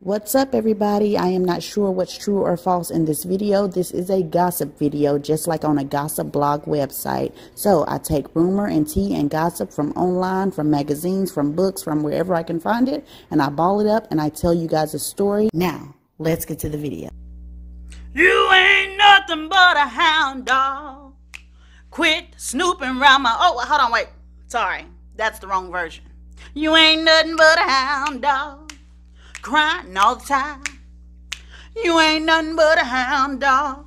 What's up, everybody? I am not sure what's true or false in this video. This is a gossip video, just like on a gossip blog website. So I take rumor and tea and gossip from online, from magazines, from books, from wherever I can find it, and I ball it up and I tell you guys a story. Now let's get to the video. You ain't nothing but a hound dog. Quit snooping around my— oh, hold on, wait, sorry, that's the wrong version. You ain't nothing but a hound dog, crying all the time. You ain't nothing but a hound dog,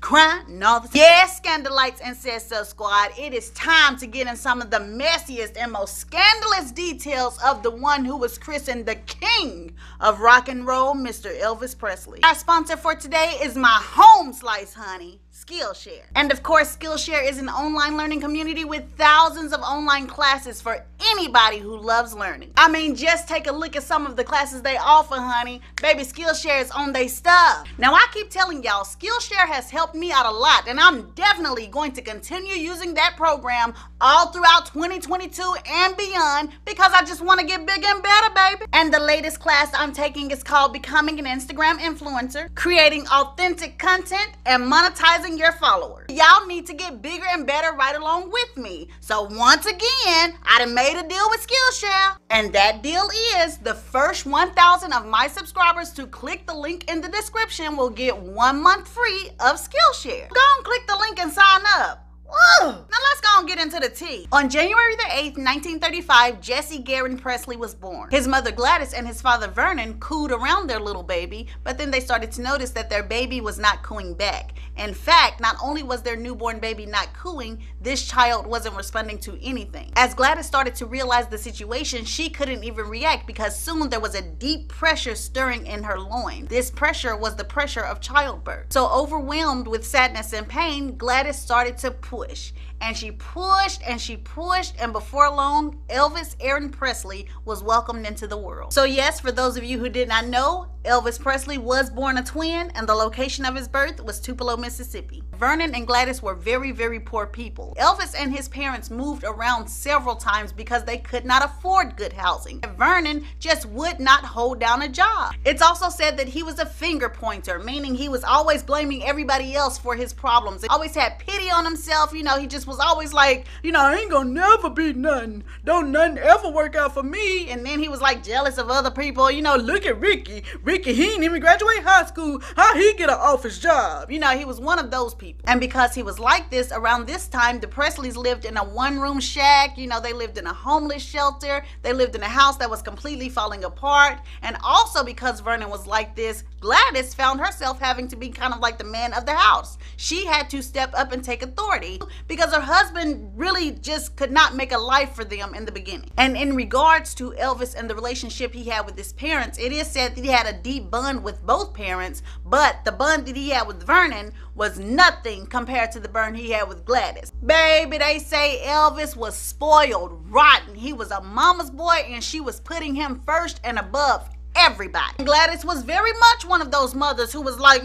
crying all the time. Yes, Scandalites and Says So Squad, it is time to get in some of the messiest and most scandalous details of the one who was christened the king of rock and roll, Mr. Elvis Presley. Our sponsor for today is my home slice, honey, Skillshare. And of course, Skillshare is an online learning community with thousands of online classes for anybody who loves learning. I mean, just take a look at some of the classes they offer, honey. Baby, Skillshare is on they stuff. Now, I keep telling y'all, Skillshare has helped me out a lot, and I'm definitely going to continue using that program all throughout 2022 and beyond, because I just want to get bigger and better, baby. And the latest class I'm taking is called Becoming an Instagram Influencer, Creating Authentic Content and Monetizing your followers. Y'all need to get bigger and better right along with me. So once again, I done made a deal with Skillshare, and that deal is the first 1,000 of my subscribers to click the link in the description will get 1 month free of Skillshare. Go and click the link and sign up. Ooh. Now let's go and get into the tea. On January the 8th, 1935, Jesse Garon Presley was born. His mother Gladys and his father Vernon cooed around their little baby, but then they started to notice that their baby was not cooing back. In fact, not only was their newborn baby not cooing, this child wasn't responding to anything. As Gladys started to realize the situation, she couldn't even react, because soon there was a deep pressure stirring in her loins. This pressure was the pressure of childbirth. So overwhelmed with sadness and pain, Gladys started to push, and she pushed and she pushed, and before long, Elvis Aaron Presley was welcomed into the world. So yes, for those of you who did not know, Elvis Presley was born a twin, and the location of his birth was Tupelo, Mississippi. Vernon and Gladys were very, very poor people. Elvis and his parents moved around several times because they could not afford good housing. Vernon just would not hold down a job. It's also said that he was a finger pointer, meaning he was always blaming everybody else for his problems. He always had pity on himself, you know, he just was always like, you know, I ain't gonna never be nothing. Don't nothing ever work out for me. And then he was like jealous of other people, you know, look at Ricky. Ricky, he didn't even graduate high school. How he get an office job? You know, he was one of those people. And because he was like this, around this time, the Presleys lived in a one-room shack. You know, they lived in a homeless shelter. They lived in a house that was completely falling apart. And also because Vernon was like this, Gladys found herself having to be kind of like the man of the house. She had to step up and take authority because her husband really just could not make a life for them in the beginning. And in regards to Elvis and the relationship he had with his parents, it is said that he had a deep bond with both parents, but the bond that he had with Vernon was nothing compared to the burn he had with Gladys. Baby, they say Elvis was spoiled rotten. He was a mama's boy, and she was putting him first and above everybody. Gladys was very much one of those mothers who was like,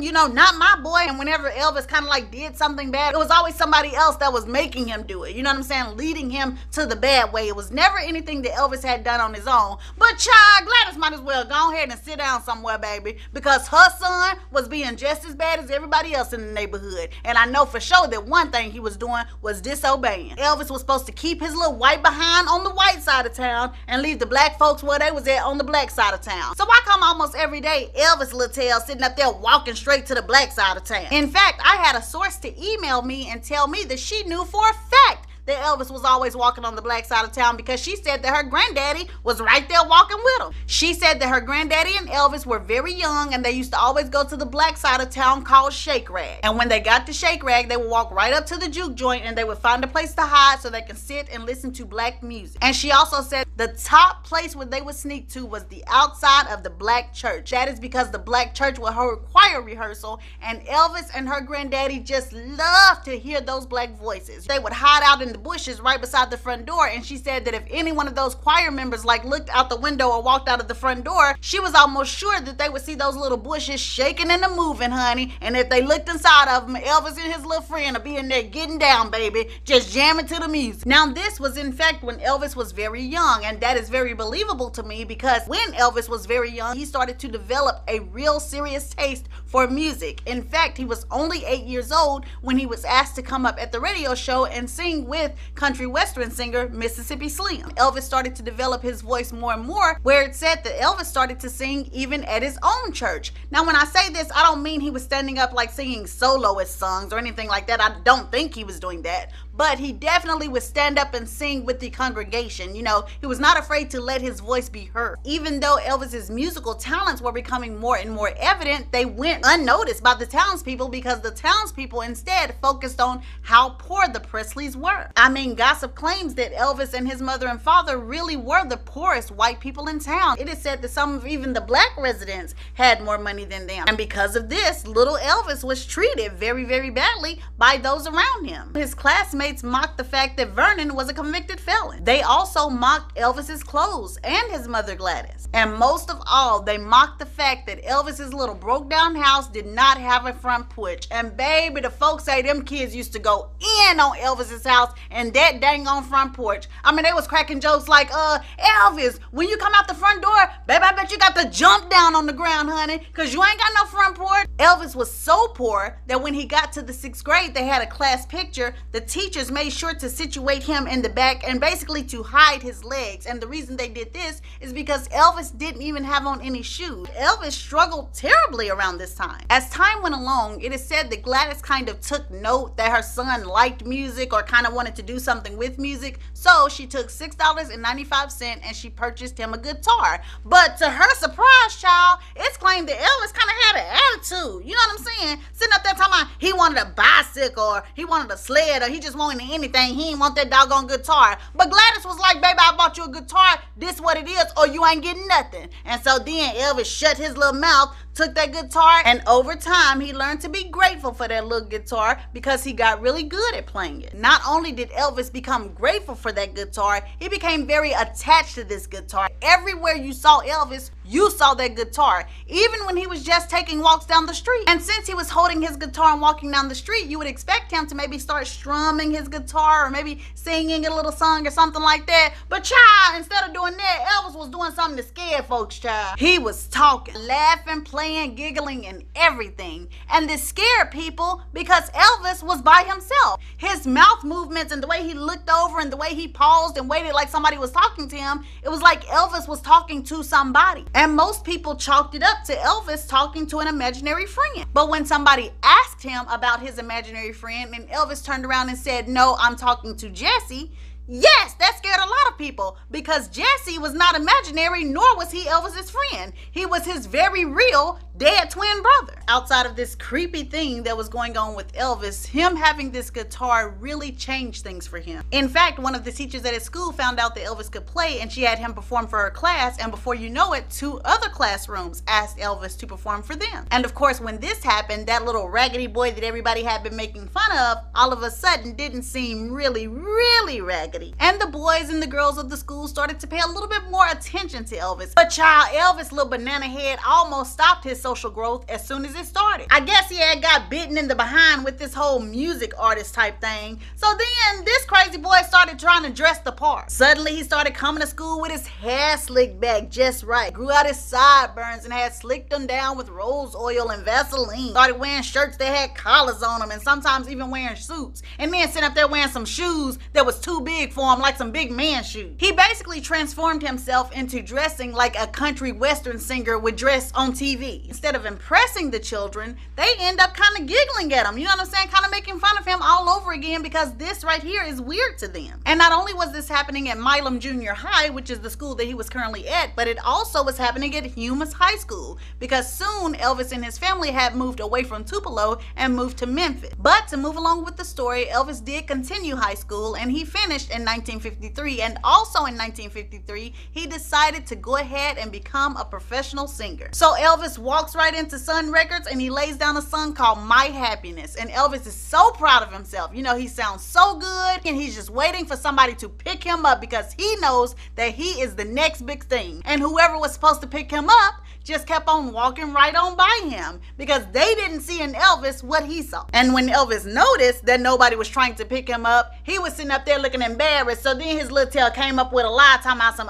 you know, not my boy. And whenever Elvis kind of like did something bad, it was always somebody else that was making him do it. You know what I'm saying? Leading him to the bad way. It was never anything that Elvis had done on his own. But child, Gladys might as well go ahead and sit down somewhere, baby, because her son was being just as bad as everybody else in the neighborhood. And I know for sure that one thing he was doing was disobeying. Elvis was supposed to keep his little white behind on the white side of town and leave the black folks where they was at on the black side of town. So I come almost every day, Elvis Littell sitting up there walking straight to the black side of town. In fact, I had a source to email me and tell me that she knew for a fact that Elvis was always walking on the black side of town, because she said that her granddaddy was right there walking with him. She said that her granddaddy and Elvis were very young, and they used to always go to the black side of town called Shake Rag. And when they got to Shake Rag, they would walk right up to the juke joint, and they would find a place to hide so they can sit and listen to black music. And she also said the top place where they would sneak to was the outside of the black church. That is because the black church would hold choir rehearsal, and Elvis and her granddaddy just loved to hear those black voices. They would hide out in the bushes right beside the front door, and she said that if any one of those choir members like looked out the window or walked out of the front door, she was almost sure that they would see those little bushes shaking and moving, honey, and if they looked inside of them, Elvis and his little friend will be in there getting down, baby, just jamming to the music. Now this was in fact when Elvis was very young, and that is very believable to me because when Elvis was very young, he started to develop a real serious taste for music. In fact, he was only 8 years old when he was asked to come up at the radio show and sing with country western singer Mississippi Slim. Elvis started to develop his voice more and more, where it said that Elvis started to sing even at his own church. Now when I say this, I don't mean he was standing up like singing soloist songs or anything like that. I don't think he was doing that, but he definitely would stand up and sing with the congregation. You know, he was not afraid to let his voice be heard. Even though Elvis's musical talents were becoming more and more evident, they went unnoticed by the townspeople because the townspeople instead focused on how poor the Presleys were. I mean, gossip claims that Elvis and his mother and father really were the poorest white people in town. It is said that some of even the black residents had more money than them. And because of this, little Elvis was treated very, very badly by those around him. His classmates mocked the fact that Vernon was a convicted felon. They also mocked Elvis's clothes and his mother Gladys. And most of all, they mocked the fact that Elvis's little broke down house did not have a front porch. And baby, the folks say them kids used to go in on Elvis's house and that dang on front porch. I mean, they was cracking jokes like, Elvis, when you come out the front door, baby, I bet you got to jump down on the ground, honey, because you ain't got no front porch. Elvis was so poor that when he got to the 6th grade, they had a class picture. The teachers made sure to situate him in the back and basically to hide his legs. And the reason they did this is because Elvis didn't even have on any shoes. Elvis struggled terribly around this time. As time went along, it is said that Gladys kind of took note that her son liked music or kind of wanted to do something with music. So she took $6.95 and she purchased him a guitar. But to her surprise, child, it's claimed that Elvis kind of had an attitude. You know what I'm saying? Sitting up there talking about he wanted a bicycle or he wanted a sled or he just wanted anything. He didn't want that doggone guitar. But Gladys was like, baby, I bought you a guitar. This what it is or you ain't getting nothing. And so then Elvis shut his little mouth, took that guitar, and over time he learned to be grateful for that little guitar because he got really good at playing it. Not only did Elvis become grateful for that guitar, he became very attached to this guitar. Everywhere you saw Elvis, you saw that guitar, even when he was just taking walks down the street. And since he was holding his guitar and walking down the street, you would expect him to maybe start strumming his guitar or maybe singing a little song or something like that. But child, instead of doing that, Elvis was doing something to scare folks, child. He was talking, laughing, playing, giggling, and everything. And this scared people because Elvis was by himself. His mouth movements and the way he looked over and the way he paused and waited like somebody was talking to him, it was like Elvis was talking to somebody. And most people chalked it up to Elvis talking to an imaginary friend. But when somebody asked him about his imaginary friend and Elvis turned around and said, no, I'm talking to Jesse, yes, that scared a lot of people because Jesse was not imaginary, nor was he Elvis's friend. He was his very real dead twin brother. Outside of this creepy thing that was going on with Elvis, him having this guitar really changed things for him. In fact, one of the teachers at his school found out that Elvis could play and she had him perform for her class, and before you know it, 2 other classrooms asked Elvis to perform for them. And of course, when this happened, that little raggedy boy that everybody had been making fun of, all of a sudden didn't seem really, really raggedy. And the boys and the girls of the school started to pay a little bit more attention to Elvis. But child, Elvis' little banana head almost stopped his social growth as soon as it started. I guess he had got bitten in the behind with this whole music artist type thing. So then this crazy boy started trying to dress the part. Suddenly he started coming to school with his hair slicked back just right, grew out his sideburns and had slicked them down with rose oil and Vaseline, started wearing shirts that had collars on them and sometimes even wearing suits, and then sitting up there wearing some shoes that was too big for him, like some big man shoes. He basically transformed himself into dressing like a country western singer would dress on TV. Instead of impressing the children, they end up kind of giggling at him, you know what I'm saying, kind of making fun of him all over again because this right here is weird to them. And not only was this happening at Milam Junior High, which is the school that he was currently at, but it also was happening at Humus High School because soon Elvis and his family had moved away from Tupelo and moved to Memphis. But to move along with the story, Elvis did continue high school and he finished in 1953, and also in 1953, he decided to go ahead and become a professional singer. So Elvis walks right into Sun Records and he lays down a song called My Happiness, and Elvis is so proud of himself. You know, he sounds so good and he's just waiting for somebody to pick him up because he knows that he is the next big thing. And whoever was supposed to pick him up just kept on walking right on by him because they didn't see in Elvis what he saw. And when Elvis noticed that nobody was trying to pick him up, he was sitting up there looking embarrassed. So then his little tail came up with a lie talking about some,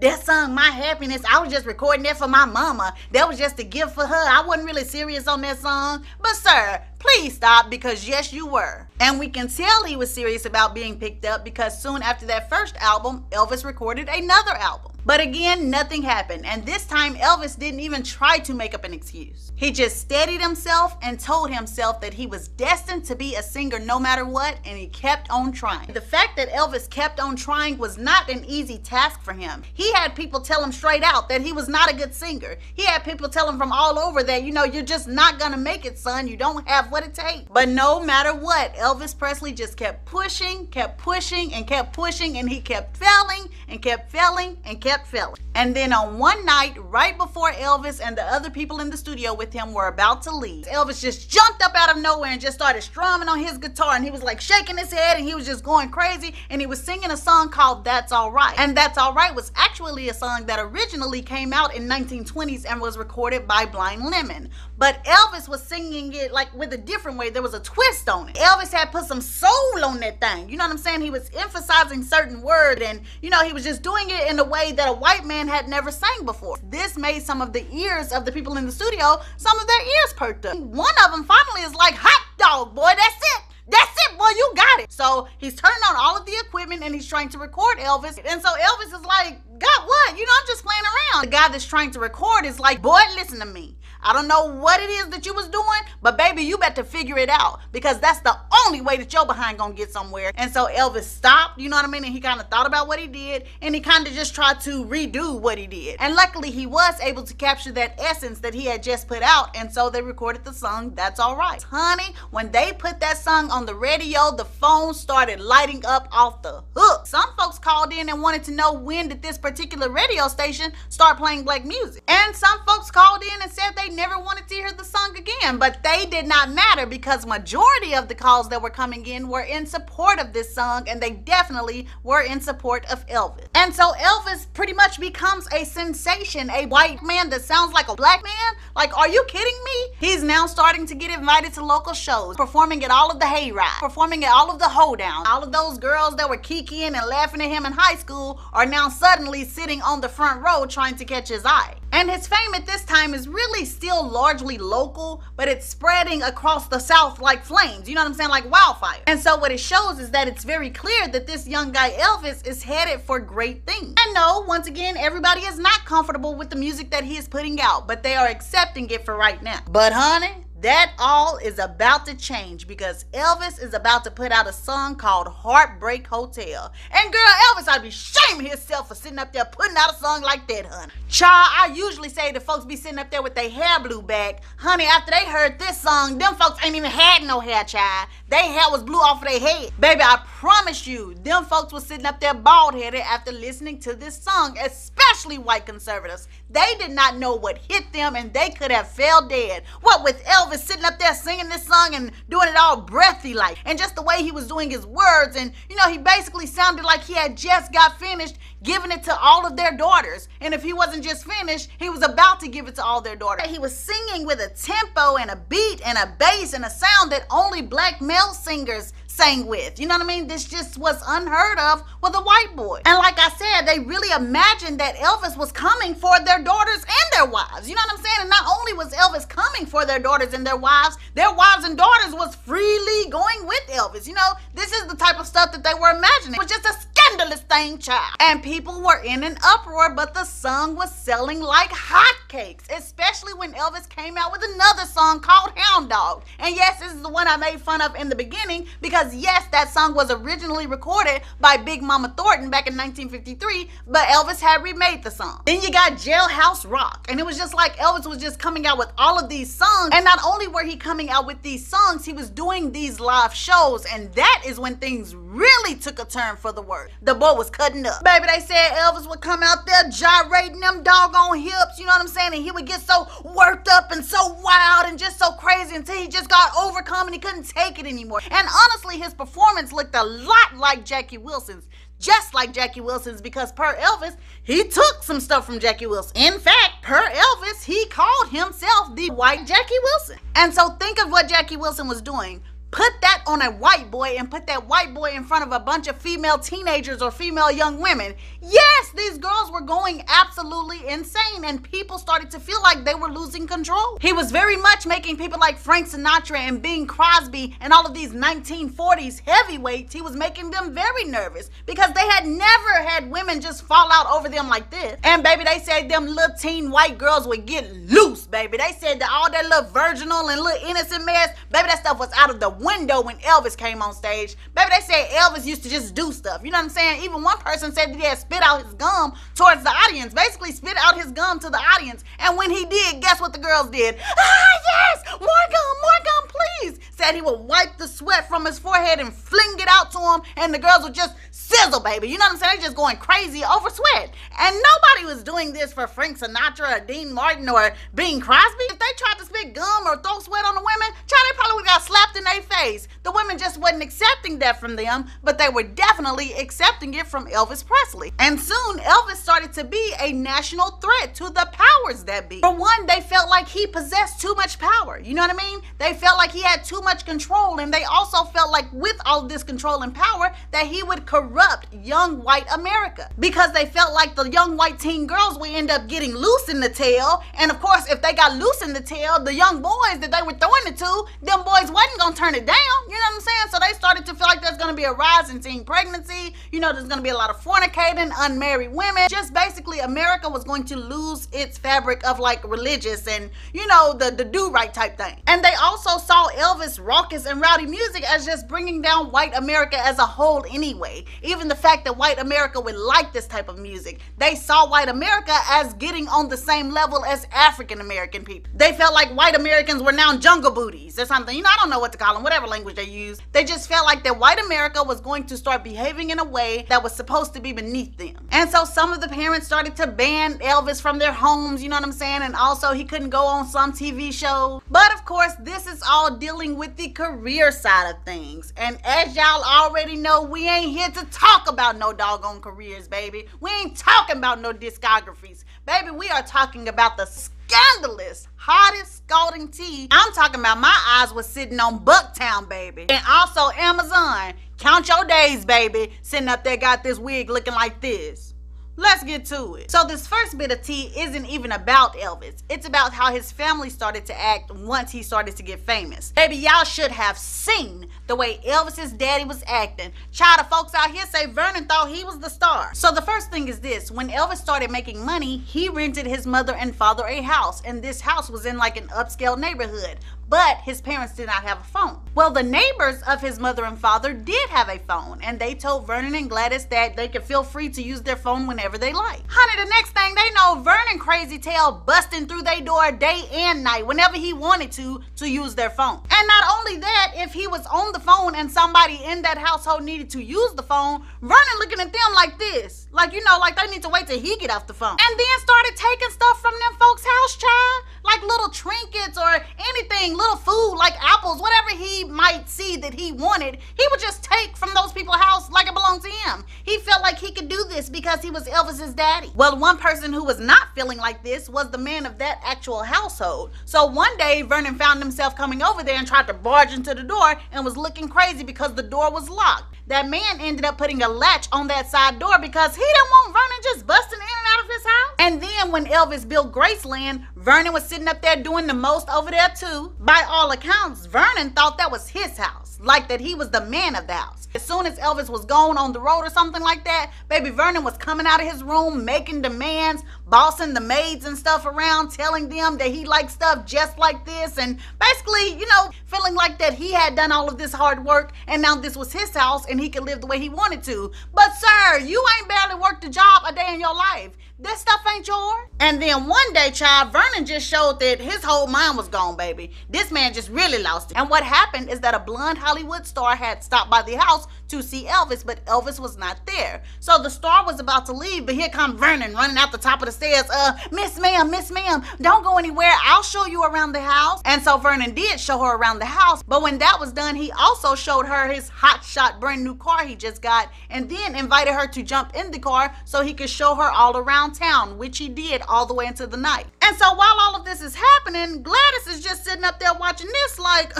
that song, My Happiness, I was just recording that for my mama. That was just a gift for her. I wasn't really serious on that song. But sir, please stop, because yes, you were. And we can tell he was serious about being picked up because soon after that first album, Elvis recorded another album. But again, nothing happened, and this time Elvis didn't even try to make up an excuse. He just steadied himself and told himself that he was destined to be a singer no matter what, and he kept on trying. The fact that Elvis kept on trying was not an easy task for him. He had people tell him straight out that he was not a good singer. He had people tell him from all over that, you know, you're just not gonna make it, son. You don't have what it takes. But no matter what, Elvis Presley just kept pushing, and he kept failing and kept failing and kept failing. And then on one night, right before Elvis and the other people in the studio with him were about to leave, Elvis just jumped up out of nowhere and just started strumming on his guitar, and he was like shaking his head and he was just going crazy, and he was singing a song called That's Alright. And That's Alright was actually a song that originally came out in 1920s and was recorded by Blind Lemon. But Elvis was singing it like with a different way. There was a twist on it. Elvis had put some soul on that thing. You know what I'm saying? He was emphasizing certain words, and you know, he was just doing it in a way that a white man had never sang before. This made some of the ears of the people in the studio, some of their ears perked up. One of them finally is like, hot dog, boy, that's it. That's it, boy, you got it. So he's turning on all of the equipment and he's trying to record Elvis. And so Elvis is like, God, what? You know, I'm just playing around. The guy that's trying to record is like, boy, listen to me. I don't know what it is that you was doing, but baby, you better figure it out, because that's the only way that your behind gonna get somewhere. And so Elvis stopped, you know what I mean? And he kind of thought about what he did, and he kind of just tried to redo what he did. And luckily, he was able to capture that essence that he had just put out, and so they recorded the song, That's Alright. Honey, when they put that song on the radio, the phone started lighting up off the hook. Some folks called in and wanted to know, when did this particular radio station start playing black music? And some folks called in and said they never wanted to hear the song again, but they did not matter, because majority of the calls that were coming in were in support of this song, and they definitely were in support of Elvis. And so Elvis pretty much becomes a sensation, a white man that sounds like a black man. Like, are you kidding me? He's now starting to get invited to local shows, performing at all of the hayrides, performing at all of the hoedowns. All of those girls that were kikiing and laughing at him in high school are now suddenly sitting on the front row trying to catch his eye. And his fame at this time is really still largely local, but it's spreading across the South like flames, you know what I'm saying, like wildfire. And so what it shows is that it's very clear that this young guy Elvis is headed for great things. And no, once again, everybody is not comfortable with the music that he is putting out, but they are accepting it for right now. But honey, that all is about to change, because Elvis is about to put out a song called Heartbreak Hotel. And girl, Elvis ought to be shaming himself for sitting up there putting out a song like that, honey. Child, I usually say the folks be sitting up there with their hair blew back. Honey, after they heard this song, them folks ain't even had no hair, child. Their hair was blew off of their head. Baby, I promise you, them folks was sitting up there bald-headed after listening to this song, especially white conservatives. They did not know what hit them, and they could have fell dead. What with Elvis is sitting up there singing this song and doing it all breathy like, and just the way he was doing his words, and you know, he basically sounded like he had just got finished giving it to all of their daughters. And if he wasn't just finished, he was about to give it to all their daughters. He was singing with a tempo and a beat and a bass and a sound that only black male singers sang with, you know what I mean? This just was unheard of with a white boy. And like I said, they really imagined that Elvis was coming for their daughters and their wives, you know what I'm saying? And not only was Elvis coming for their daughters and their wives and daughters was freely going with Elvis, you know? This is the type of stuff that they were imagining. It was just a sketch scandalous thing, child. And people were in an uproar, but the song was selling like hotcakes, especially when Elvis came out with another song called Hound Dog. And yes, this is the one I made fun of in the beginning, because yes, that song was originally recorded by Big Mama Thornton back in 1953, but Elvis had remade the song. Then you got Jailhouse Rock, and it was just like Elvis was just coming out with all of these songs, and not only were he coming out with these songs, he was doing these live shows, and that is when things really took a turn for the worse. The boy was cutting up. Baby, they said Elvis would come out there gyrating them doggone hips, you know what I'm saying? And he would get so worked up and so wild and just so crazy until he just got overcome and he couldn't take it anymore. And honestly, his performance looked a lot like Jackie Wilson's. Just like Jackie Wilson's, because per Elvis, he took some stuff from Jackie Wilson. In fact, per Elvis, he called himself the white Jackie Wilson. And so think of what Jackie Wilson was doing. Put that on a white boy and put that white boy in front of a bunch of female teenagers or female young women. Yes, these girls were going absolutely insane, and people started to feel like they were losing control. He was very much making people like Frank Sinatra and Bing Crosby and all of these 1940s heavyweights, he was making them very nervous because they had never had women just fall out over them like this. And baby, they said them little teen white girls would get loose, baby. They said that all that little virginal and little innocent mess, baby, that stuff was out of the window when Elvis came on stage. Baby, they said Elvis used to just do stuff, you know what I'm saying? Even one person said that he had spit out his gum towards the audience, basically spit out his gum to the audience, and when he did, guess what the girls did? Ah, yes! More gum, please! Said he would wipe the sweat from his forehead and fling it out to him, and the girls would just sizzle, baby, you know what I'm saying? They're just going crazy over sweat. And nobody was doing this for Frank Sinatra or Dean Martin or Bing Crosby. If they tried to spit gum or throw sweat on the women, child, they probably got slapped in their face. The women just wasn't accepting that from them, but they were definitely accepting it from Elvis Presley. And soon, Elvis started to be a national threat to the powers that be. For one, they felt like he possessed too much power, you know what I mean? They felt like he had too much control, and they also felt like with all this control and power that he would corrupt young white America, because they felt like the young white teen girls would end up getting loose in the tail, and of course, if they got loose in the tail, the young boys that they were throwing it to, them boys wasn't gonna turn it down, you know what I'm saying? So they started to feel like there's gonna be a rise in teen pregnancy, you know, there's gonna be a lot of fornicating, unmarried women. Just basically America was going to lose its fabric of like religious and, you know, the do-right type thing. And they also saw Elvis' raucous and rowdy music as just bringing down white America as a whole anyway. Even the fact that white America would like this type of music. They saw white America as getting on the same level as African American people. They felt like white Americans were now jungle booties or something, you know, I don't know what to call them, whatever language they use. They just felt like that white America was going to start behaving in a way that was supposed to be beneath them. And so some of the parents started to ban Elvis from their homes, you know what I'm saying? And also he couldn't go on some TV shows. But of course, this is all dealing with the career side of things. And as y'all already know, we ain't here to talk about no doggone careers, baby. We ain't talking about no discographies. Baby, we are talking about the scandalous, hottest, scalding tea. I'm talking about my eyes was sitting on Bucktown, baby. And also Amazon. Count your days, baby. Sitting up there got this wig looking like this. Let's get to it. So this first bit of tea isn't even about Elvis. It's about how his family started to act once he started to get famous. Baby, y'all should have seen the way Elvis's daddy was acting. Child, the folks out here say Vernon thought he was the star. So the first thing is this. When Elvis started making money, he rented his mother and father a house, and this house was in like an upscale neighborhood. But his parents did not have a phone. Well, the neighbors of his mother and father did have a phone, and they told Vernon and Gladys that they could feel free to use their phone whenever they like. Honey, the next thing they know, Vernon crazy tail busting through their door day and night whenever he wanted to use their phone. And not only that, if he was on the phone and somebody in that household needed to use the phone, Vernon looking at them like this. Like, you know, like they need to wait till he get off the phone. And then started taking stuff from them folks' house, child. Like little trinkets or anything, little food like apples, whatever he might see that he wanted, he would just take from those people's house like it belonged to him. He felt like he could do this because he was Elvis's daddy. Well, one person who was not feeling like this was the man of that actual household. So one day, Vernon found himself coming over there and tried to barge into the door and was looking crazy because the door was locked. That man ended up putting a latch on that side door because he didn't want Vernon just busting in and out of his house. And then when Elvis built Graceland, Vernon was sitting up there doing the most over there too. By all accounts, Vernon thought that was his house, like that he was the man of the house. As soon as Elvis was gone on the road or something like that, baby Vernon was coming out of his room, making demands, bossing the maids and stuff around, telling them that he liked stuff just like this, and basically, you know, feeling like that he had done all of this hard work and now this was his house and he could live the way he wanted to. But sir, you ain't barely worked a job a day in your life. That stuff ain't yours. And then one day, child, Vernon just showed that his whole mind was gone, baby. This man just really lost it. And what happened is that a blonde Hollywood star had stopped by the house to see Elvis, but Elvis was not there. So the star was about to leave, but here comes Vernon running out the top of the stairs. Miss ma'am, don't go anywhere. I'll show you around the house. And so Vernon did show her around the house, but when that was done, he also showed her his hotshot brand new car he just got, and then invited her to jump in the car so he could show her all around town, which he did all the way into the night. And so while all of this is happening, Gladys is just sitting up there watching this like,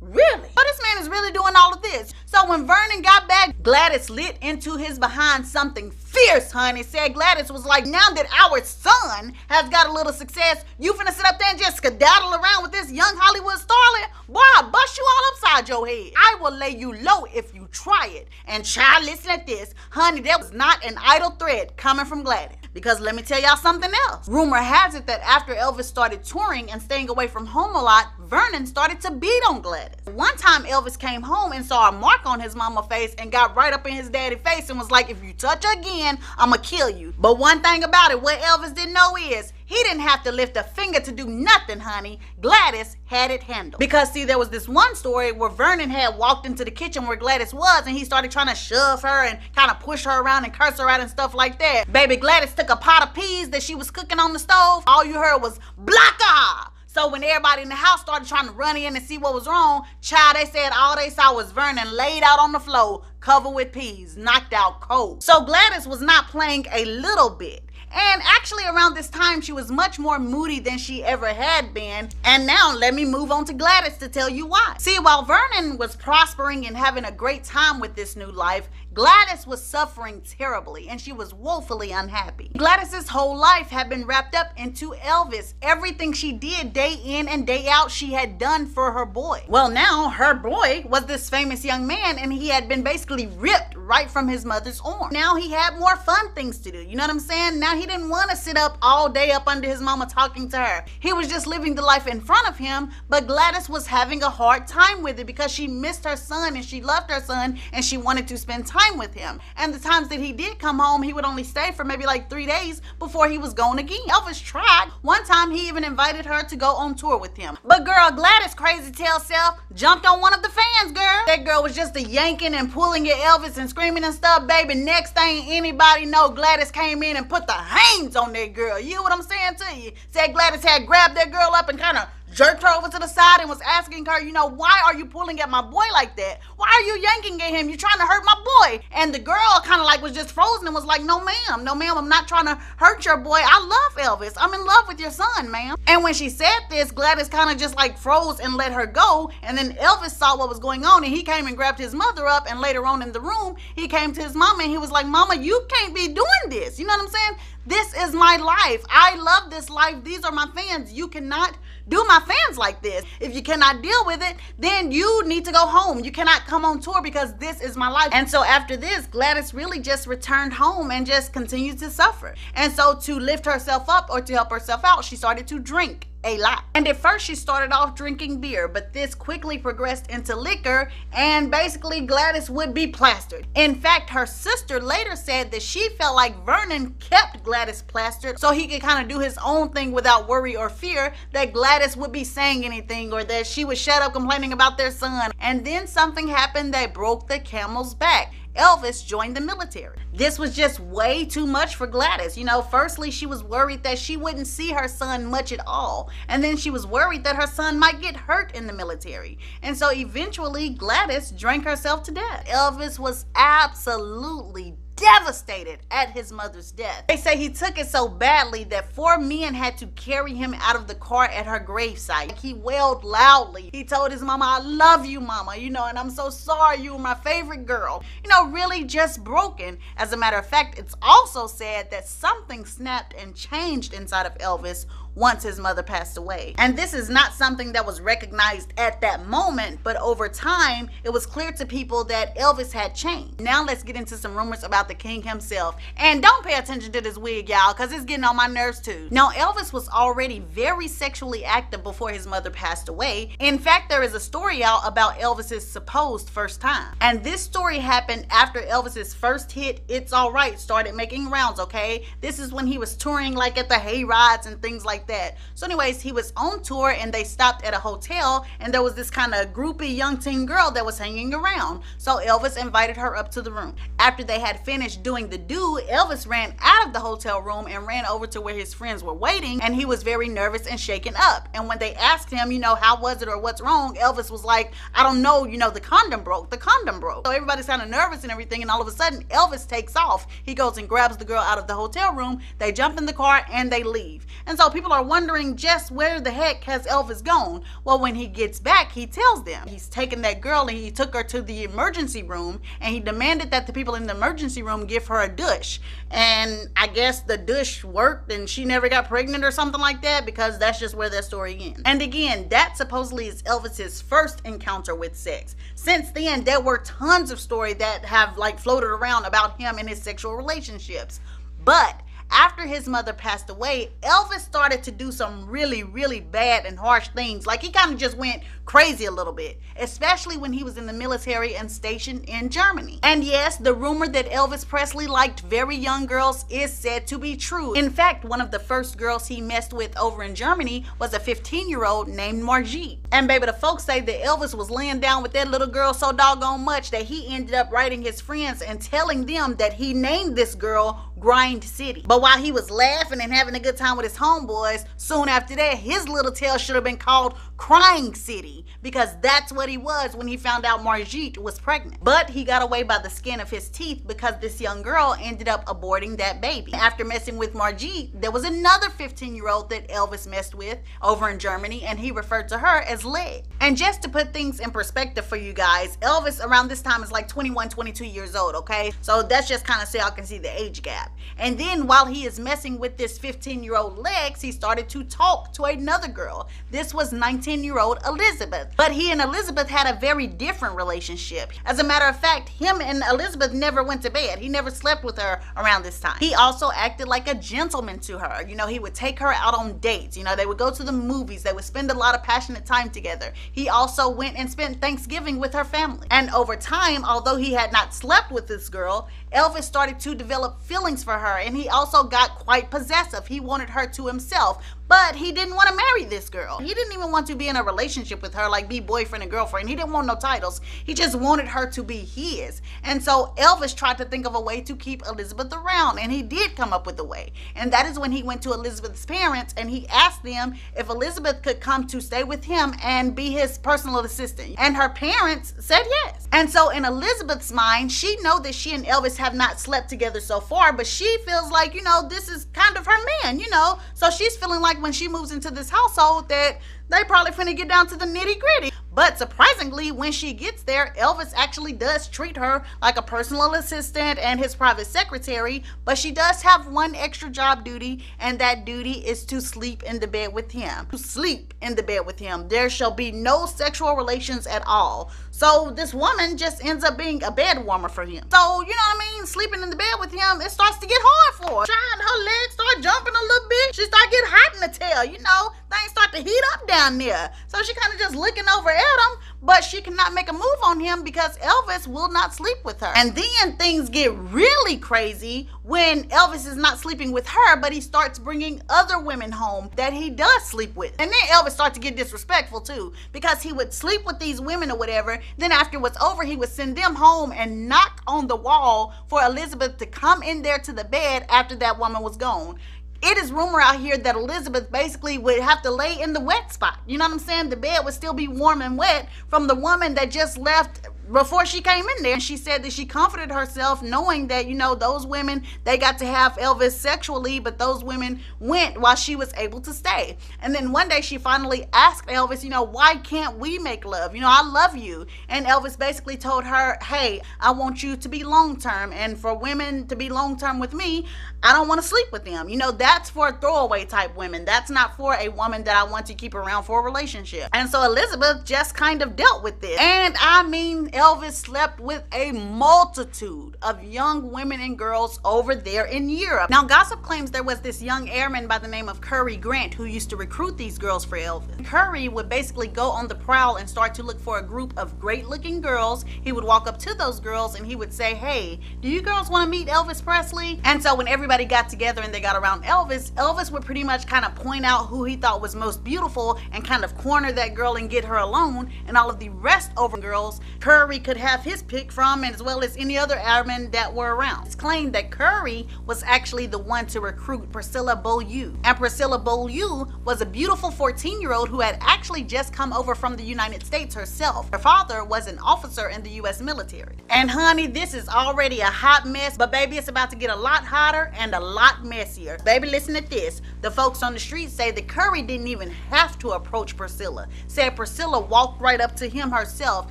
really? But this man is really doing all of this. So when Vernon got back, Gladys lit into his behind something fierce, honey. Said Gladys was like, now that our son has got a little success, you finna sit up there and just skedaddle around with this young Hollywood starlet? Boy, I'll bust you all upside your head. I will lay you low if you try it. And child, listen at this. Honey, that was not an idle threat coming from Gladys. Because let me tell y'all something else. Rumor has it that after Elvis started touring and staying away from home a lot, Vernon started to beat on Gladys. One time Elvis came home and saw a mark on his mama's face and got right up in his daddy's face and was like, if you touch her again, I'ma kill you. But one thing about it, what Elvis didn't know is, he didn't have to lift a finger to do nothing, honey. Gladys had it handled. Because see, there was this one story where Vernon had walked into the kitchen where Gladys was and he started trying to shove her and kind of push her around and curse her out and stuff like that. Baby Gladys took a pot of peas that she was cooking on the stove. All you heard was, "Blocka!" So when everybody in the house started trying to run in and see what was wrong, child, they said all they saw was Vernon laid out on the floor, covered with peas, knocked out cold. So Gladys was not playing a little bit. And actually around this time, she was much more moody than she ever had been. And now let me move on to Gladys to tell you why. See, while Vernon was prospering and having a great time with this new life, Gladys was suffering terribly and she was woefully unhappy. Gladys's whole life had been wrapped up into Elvis. Everything she did day in and day out, she had done for her boy. Well, now her boy was this famous young man and he had been basically ripped right from his mother's arm. Now he had more fun things to do. You know what I'm saying? Now he didn't want to sit up all day up under his mama talking to her. He was just living the life in front of him, but Gladys was having a hard time with it because she missed her son and she loved her son and she wanted to spend time with him. And the times that he did come home, he would only stay for maybe like 3 days before he was gone again. Elvis tried. One time he even invited her to go on tour with him. But girl, Gladys crazy tail self jumped on one of the fans, girl. That girl was just a yanking and pulling at Elvis and screaming and stuff, baby. Next thing anybody know, Gladys came in and put the hands on that girl. You know what I'm saying to you? Said Gladys had grabbed that girl up and kind of jerked her over to the side and was asking her, you know, why are you pulling at my boy like that? Why are you yanking at him? You're trying to hurt my boy. And the girl kind of like was just frozen and was like, no ma'am, I'm not trying to hurt your boy. I love Elvis. I'm in love with your son, ma'am. And when she said this, Gladys kind of just like froze and let her go. And then Elvis saw what was going on and he came and grabbed his mother up, and later on in the room, he came to his mama and he was like, mama, you can't be doing this. You know what I'm saying? This is my life. I love this life. These are my fans. You cannot do my fans like this. If you cannot deal with it, then you need to go home. You cannot come on tour because this is my life. And so after this, Gladys really just returned home and just continued to suffer. And so to lift herself up or to help herself out, she started to drink a lot. And at first she started off drinking beer, but this quickly progressed into liquor, and basically Gladys would be plastered. In fact, her sister later said that she felt like Vernon kept Gladys plastered so he could kind of do his own thing without worry or fear that Gladys would be saying anything or that she would shut up complaining about their son. And then something happened that broke the camel's back. Elvis joined the military. This was just way too much for Gladys. You know, firstly, she was worried that she wouldn't see her son much at all. And then she was worried that her son might get hurt in the military. And so eventually, Gladys drank herself to death. Elvis was absolutely devastated at his mother's death. They say he took it so badly that 4 men had to carry him out of the car at her gravesite. Like, he wailed loudly. He told his mama, I love you, mama, you know, and I'm so sorry, you were my favorite girl. You know, really just broken. As a matter of fact, it's also said that something snapped and changed inside of Elvis once his mother passed away. And this is not something that was recognized at that moment, but over time, it was clear to people that Elvis had changed. Now let's get into some rumors about the king himself. And don't pay attention to this wig, y'all, because it's getting on my nerves too. Now, Elvis was already very sexually active before his mother passed away. In fact, there is a story out about Elvis's supposed first time. And this story happened after Elvis's first hit, It's Alright, started making rounds, okay? This is when he was touring like at the hay rides and things like that. So anyways, he was on tour and they stopped at a hotel and there was this kind of groupie young teen girl that was hanging around. So Elvis invited her up to the room. After they had finished doing the do, Elvis ran out of the hotel room and ran over to where his friends were waiting, and he was very nervous and shaken up. And when they asked him, you know, how was it or what's wrong, Elvis was like, I don't know, you know, the condom broke. So everybody's kind of nervous and everything, and all of a sudden Elvis takes off. He goes and grabs the girl out of the hotel room, they jump in the car and they leave. And so people are wondering just where the heck has Elvis gone? Well, when he gets back, he tells them he's taken that girl and he took her to the emergency room, and he demanded that the people in the emergency room give her a douche. And I guess the douche worked and she never got pregnant or something like that, because that's just where that story ends. And again, that supposedly is Elvis's first encounter with sex. Since then, there were tons of stories that have like floated around about him and his sexual relationships. But after his mother passed away, Elvis started to do some really bad and harsh things. Like, he kind of just went crazy a little bit, especially when he was in the military and stationed in Germany. And yes, the rumor that Elvis Presley liked very young girls is said to be true. In fact, one of the first girls he messed with over in Germany was a 15-year-old named Margie. And baby, the folks say that Elvis was laying down with that little girl so doggone much that he ended up writing his friends and telling them that he named this girl Grind City. But while he was laughing and having a good time with his homeboys, soon after that, his little tale should have been called Crying City, because that's what he was when he found out Margit was pregnant. But he got away by the skin of his teeth, because this young girl ended up aborting that baby. After messing with Margit, there was another 15-year-old that Elvis messed with over in Germany, and he referred to her as Leg. And just to put things in perspective for you guys, Elvis around this time is like 21, 22 years old, okay? So that's just kind of so y'all can see the age gap. And then while he is messing with this 15-year-old Legs, he started to talk to another girl. This was 19-year-old Elizabeth. But he and Elizabeth had a very different relationship. As a matter of fact, him and Elizabeth never went to bed. He never slept with her around this time. He also acted like a gentleman to her. You know, he would take her out on dates. You know, they would go to the movies. They would spend a lot of passionate time together. He also went and spent Thanksgiving with her family. And over time, although he had not slept with this girl, Elvis started to develop feelings for her, and he also got quite possessive. He wanted her to himself, but he didn't want to marry this girl. He didn't even want to be in a relationship with her, like be boyfriend and girlfriend. He didn't want no titles. He just wanted her to be his. And so Elvis tried to think of a way to keep Elizabeth around, and he did come up with a way. And that is when he went to Elizabeth's parents and he asked them if Elizabeth could come to stay with him and be his personal assistant. And her parents said yes. And so in Elizabeth's mind, she knows that she and Elvis have not slept together so far, but she feels like, you know, this is kind of her man, you know? So she's feeling like when she moves into this household that they probably finna get down to the nitty gritty. But surprisingly, when she gets there, Elvis actually does treat her like a personal assistant and his private secretary, but she does have one extra job duty, and that duty is to sleep in the bed with him. To sleep in the bed with him. There shall be no sexual relations at all. So this woman just ends up being a bed warmer for him. So, you know what I mean? Sleeping in the bed with him, it starts to get hard for her. Her legs start jumping a little bit. She start getting hot in the tail, you know? Things start to heat up down there. So she kind of just looking over at him, but she cannot make a move on him because Elvis will not sleep with her. And then things get really crazy when Elvis is not sleeping with her, but he starts bringing other women home that he does sleep with. And then Elvis starts to get disrespectful too, because he would sleep with these women or whatever, then after it was over, he would send them home and knock on the wall for Elizabeth to come in there to the bed after that woman was gone. It is rumor out here that Elizabeth basically would have to lay in the wet spot. You know what I'm saying? The bed would still be warm and wet from the woman that just left before she came in there, and she said that she comforted herself knowing that, you know, those women, they got to have Elvis sexually, but those women went while she was able to stay. And then one day she finally asked Elvis, you know, why can't we make love? You know, I love you. And Elvis basically told her, hey, I want you to be long-term, and for women to be long-term with me, I don't want to sleep with them. You know, that's for throwaway type women. That's not for a woman that I want to keep around for a relationship. And so Elizabeth just kind of dealt with this. And I mean, Elvis slept with a multitude of young women and girls over there in Europe. Now, gossip claims there was this young airman by the name of Curry Grant who used to recruit these girls for Elvis. Curry would basically go on the prowl and start to look for a group of great-looking girls. He would walk up to those girls and he would say, hey, do you girls want to meet Elvis Presley? And so when everybody got together and they got around Elvis, Elvis would pretty much kind of point out who he thought was most beautiful and kind of corner that girl and get her alone, and all of the rest over girls, Curry could have his pick from, as well as any other airmen that were around. It's claimed that Curry was actually the one to recruit Priscilla Beaulieu. And Priscilla Beaulieu was a beautiful 14-year-old who had actually just come over from the United States herself. Her father was an officer in the U.S. military. And honey, this is already a hot mess, but baby, it's about to get a lot hotter and a lot messier. Baby, listen at this. The folks on the street say that Curry didn't even have to approach Priscilla. Said Priscilla walked right up to him herself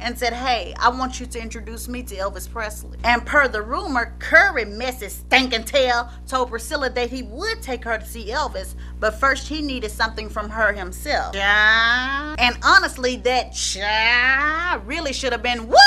and said, hey, I want you to introduce me to Elvis Presley. And per the rumor, Curry, messy stinking tail, told Priscilla that he would take her to see Elvis, but first he needed something from her himself. Cha. And honestly, that cha really should have been whoop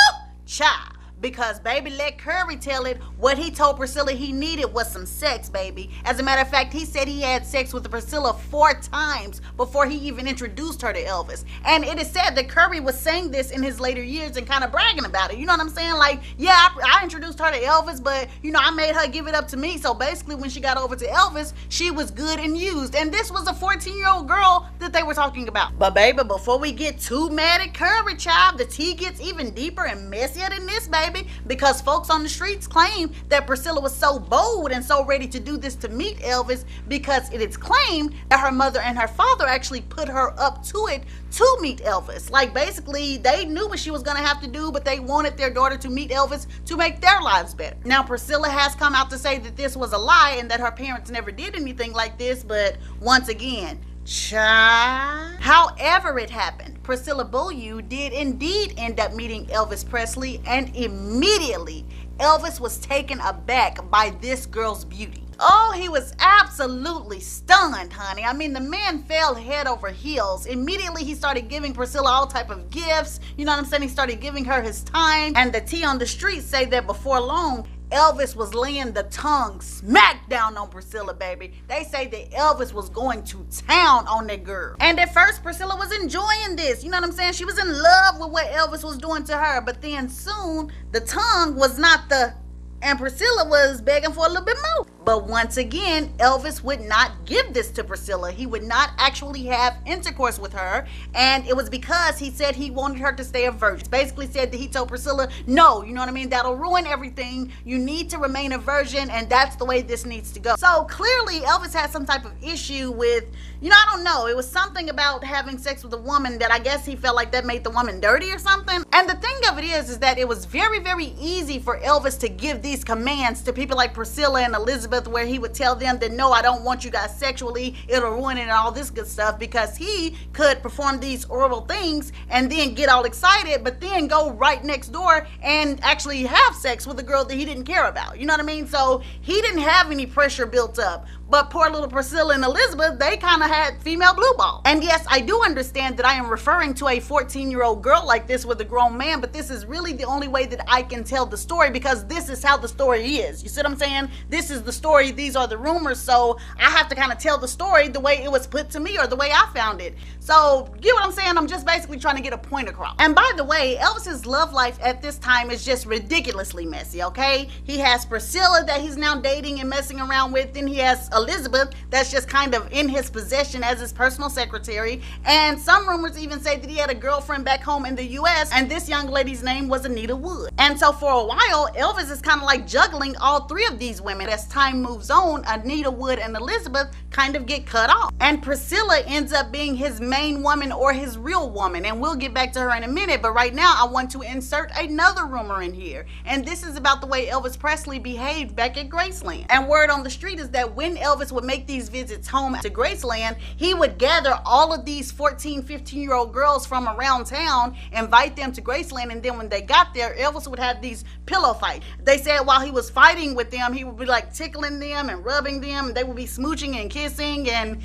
cha. Because baby, let Curry tell it. What he told Priscilla he needed was some sex, baby. As a matter of fact, he said he had sex with Priscilla 4 times before he even introduced her to Elvis. And it is said that Curry was saying this in his later years and kind of bragging about it. You know what I'm saying? Like, yeah, I introduced her to Elvis, but you know, I made her give it up to me. So basically when she got over to Elvis, she was good and used. And this was a 14-year-old girl that they were talking about. But baby, before we get too mad at Curry, child, the tea gets even deeper and messier than this, baby. Because folks on the streets claim that Priscilla was so bold and so ready to do this to meet Elvis because it is claimed that her mother and her father actually put her up to it to meet Elvis. Like basically they knew what she was gonna have to do, but they wanted their daughter to meet Elvis to make their lives better. Now Priscilla has come out to say that this was a lie and that her parents never did anything like this, but once again, child. However it happened, Priscilla Beaulieu did indeed end up meeting Elvis Presley, and immediately Elvis was taken aback by this girl's beauty. Oh, he was absolutely stunned, honey. I mean, the man fell head over heels. Immediately, he started giving Priscilla all type of gifts. You know what I'm saying? He started giving her his time, and the tea on the street say that before long, Elvis was laying the tongue smack down on Priscilla, baby. They say that Elvis was going to town on that girl. And at first, Priscilla was enjoying this. You know what I'm saying? She was in love with what Elvis was doing to her. But then soon, the tongue was not the... And Priscilla was begging for a little bit more. But once again, Elvis would not give this to Priscilla. He would not actually have intercourse with her. And it was because he said he wanted her to stay a virgin. Basically said that he told Priscilla, no, you know what I mean? That'll ruin everything. You need to remain a virgin, and that's the way this needs to go. So clearly Elvis had some type of issue with, you know, I don't know. It was something about having sex with a woman that I guess he felt like that made the woman dirty or something. And the thing of it is that it was very, very easy for Elvis to give these commands to people like Priscilla and Elizabeth, where he would tell them that, no, I don't want you guys sexually, it'll ruin it and all this good stuff, because he could perform these oral things and then get all excited, but then go right next door and actually have sex with a girl that he didn't care about. You know what I mean? So he didn't have any pressure built up. But poor little Priscilla and Elizabeth, they kind of had female blue ball. And yes, I do understand that I am referring to a 14-year-old girl like this with a grown man, but this is really the only way that I can tell the story, because this is how the story is. You see what I'm saying? This is the story. These are the rumors. So I have to kind of tell the story the way it was put to me or the way I found it. So get what I'm saying? I'm just basically trying to get a point across. And by the way, Elvis's love life at this time is just ridiculously messy, okay? He has Priscilla that he's now dating and messing around with. Then he has Elizabeth that's just kind of in his possession as his personal secretary, and some rumors even say that he had a girlfriend back home in the US, and this young lady's name was Anita Wood. And so for a while, Elvis is kind of like juggling all 3 of these women. As time moves on, Anita Wood and Elizabeth kind of get cut off. And Priscilla ends up being his main woman, or his real woman, and we'll get back to her in a minute. But right now I want to insert another rumor in here, and this is about the way Elvis Presley behaved back at Graceland. And word on the street is that when Elvis would make these visits home to Graceland, he would gather all of these 14, 15-year-old girls from around town, invite them to Graceland, and then when they got there, Elvis would have these pillow fights. They said while he was fighting with them, he would be like tickling them and rubbing them, and they would be smooching and kissing, and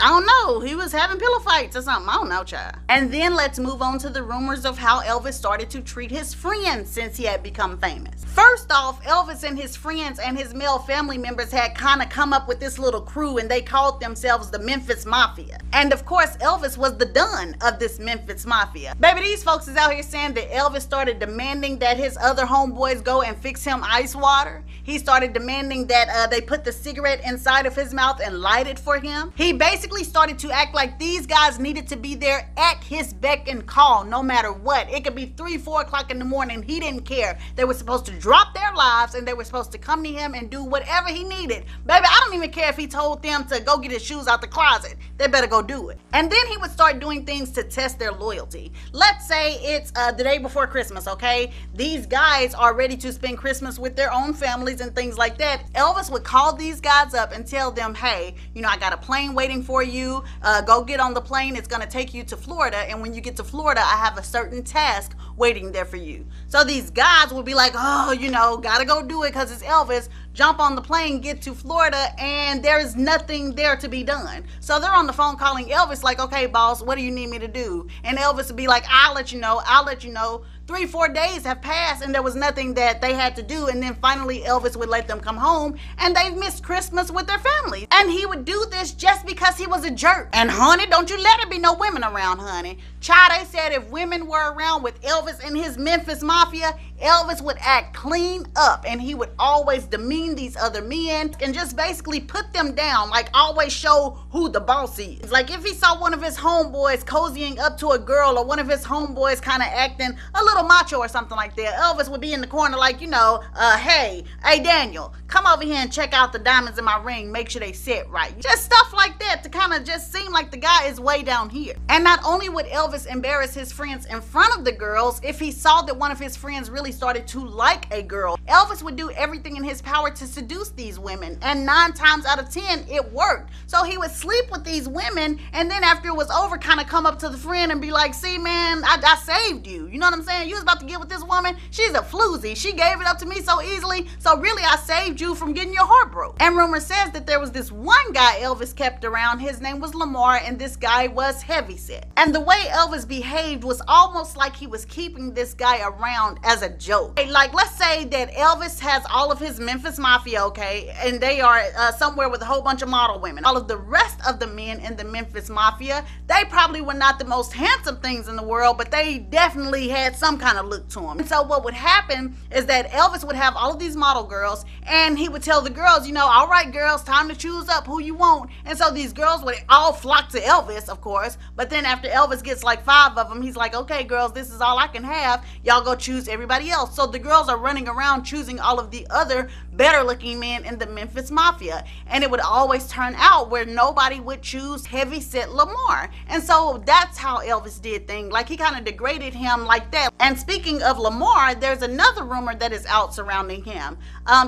I don't know, he was having pillow fights or something, I don't know, child. And then let's move on to the rumors of how Elvis started to treat his friends since he had become famous. First off, Elvis and his friends and his male family members had kind of come up with this little crew, and they called themselves the Memphis Mafia. And of course, Elvis was the Don of this Memphis Mafia. Baby, these folks is out here saying that Elvis started demanding that his other homeboys go and fix him ice water. He started demanding that they put the cigarette inside of his mouth and light it for him. He basically started to act like these guys needed to be there at his beck and call no matter what. It could be 3, 4 o'clock in the morning, he didn't care. They were supposed to drop their lives and they were supposed to come to him and do whatever he needed. Baby, I don't even care if he told them to go get his shoes out the closet, they better go do it. And then he would start doing things to test their loyalty. Let's say it's the day before Christmas, okay? These guys are ready to spend Christmas with their own families and things like that. Elvis would call these guys up and tell them, hey, you know, I got a plane waiting for you, go get on the plane, it's gonna take you to Florida, and when you get to Florida, I have a certain task waiting there for you. So these guys would be like, oh, you know, gotta go do it because it's Elvis, jump on the plane, get to Florida, and there's nothing there to be done. So they're on the phone calling Elvis like, okay, boss, what do you need me to do? And Elvis would be like, I'll let you know, I'll let you know. 3, 4 days have passed and there was nothing that they had to do, and then finally Elvis would let them come home and they've missed Christmas with their families. And he would do this just because he was a jerk. And honey, don't you let it be no women around, honey. Child, they said if women were around with Elvis and his Memphis Mafia, Elvis would act clean up and he would always demean these other men and just basically put them down, like always show who the boss is. Like if he saw one of his homeboys cozying up to a girl or one of his homeboys kind of acting a little macho or something like that, Elvis would be in the corner like, you know, hey Daniel, come over here and check out the diamonds in my ring, make sure they sit right. Just stuff like that to kind of just seem like the guy is way down here. And not only would Elvis embarrass his friends in front of the girls, if he saw that one of his friends really started to like a girl, Elvis would do everything in his power to seduce these women, and 9 times out of 10 it worked. So he would sleep with these women and then after it was over kind of come up to the friend and be like, see man, I saved you, you know what I'm saying? You was about to get with this woman, she's a floozy, she gave it up to me so easily, so really I saved you from getting your heart broke. And rumor says that there was this one guy Elvis kept around, his name was Lamar, and this guy was heavyset, and the way Elvis behaved was almost like he was keeping this guy around as a joke. Like let's say that Elvis has all of his Memphis Mafia, okay, and they are somewhere with a whole bunch of model women. All of the rest of the men in the Memphis Mafia, they probably were not the most handsome things in the world, but they definitely had some kind of look to him. And so what would happen is that Elvis would have all of these model girls and he would tell the girls, you know, all right girls, time to choose up who you want. And so these girls would all flock to Elvis, of course, but then after Elvis gets like 5 of them, he's like, okay girls, this is all I can have, y'all go choose everybody else. So the girls are running around choosing all of the other better looking men in the Memphis Mafia, and it would always turn out where nobody would choose heavyset Lamar. And so that's how Elvis did things, like he kind of degraded him like that. And speaking of Lamar, there's another rumor that is out surrounding him.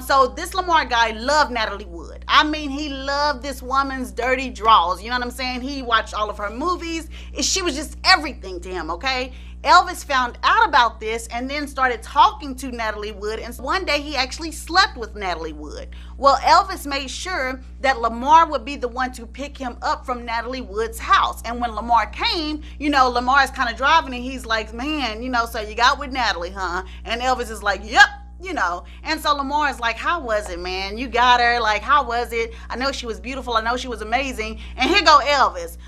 So this Lamar guy loved Natalie Wood. I mean, he loved this woman's dirty draws, you know what I'm saying? He watched all of her movies, she was just everything to him, okay? Elvis found out about this and then started talking to Natalie Wood, and one day he actually slept with Natalie Wood. Well, Elvis made sure that Lamar would be the one to pick him up from Natalie Wood's house, and when Lamar came, you know, Lamar is kind of driving and he's like, man, you know, so you got with Natalie, huh? And Elvis is like, yep, you know. And so Lamar is like, how was it man, you got her, like how was it? I know she was beautiful, I know she was amazing. And here go Elvis,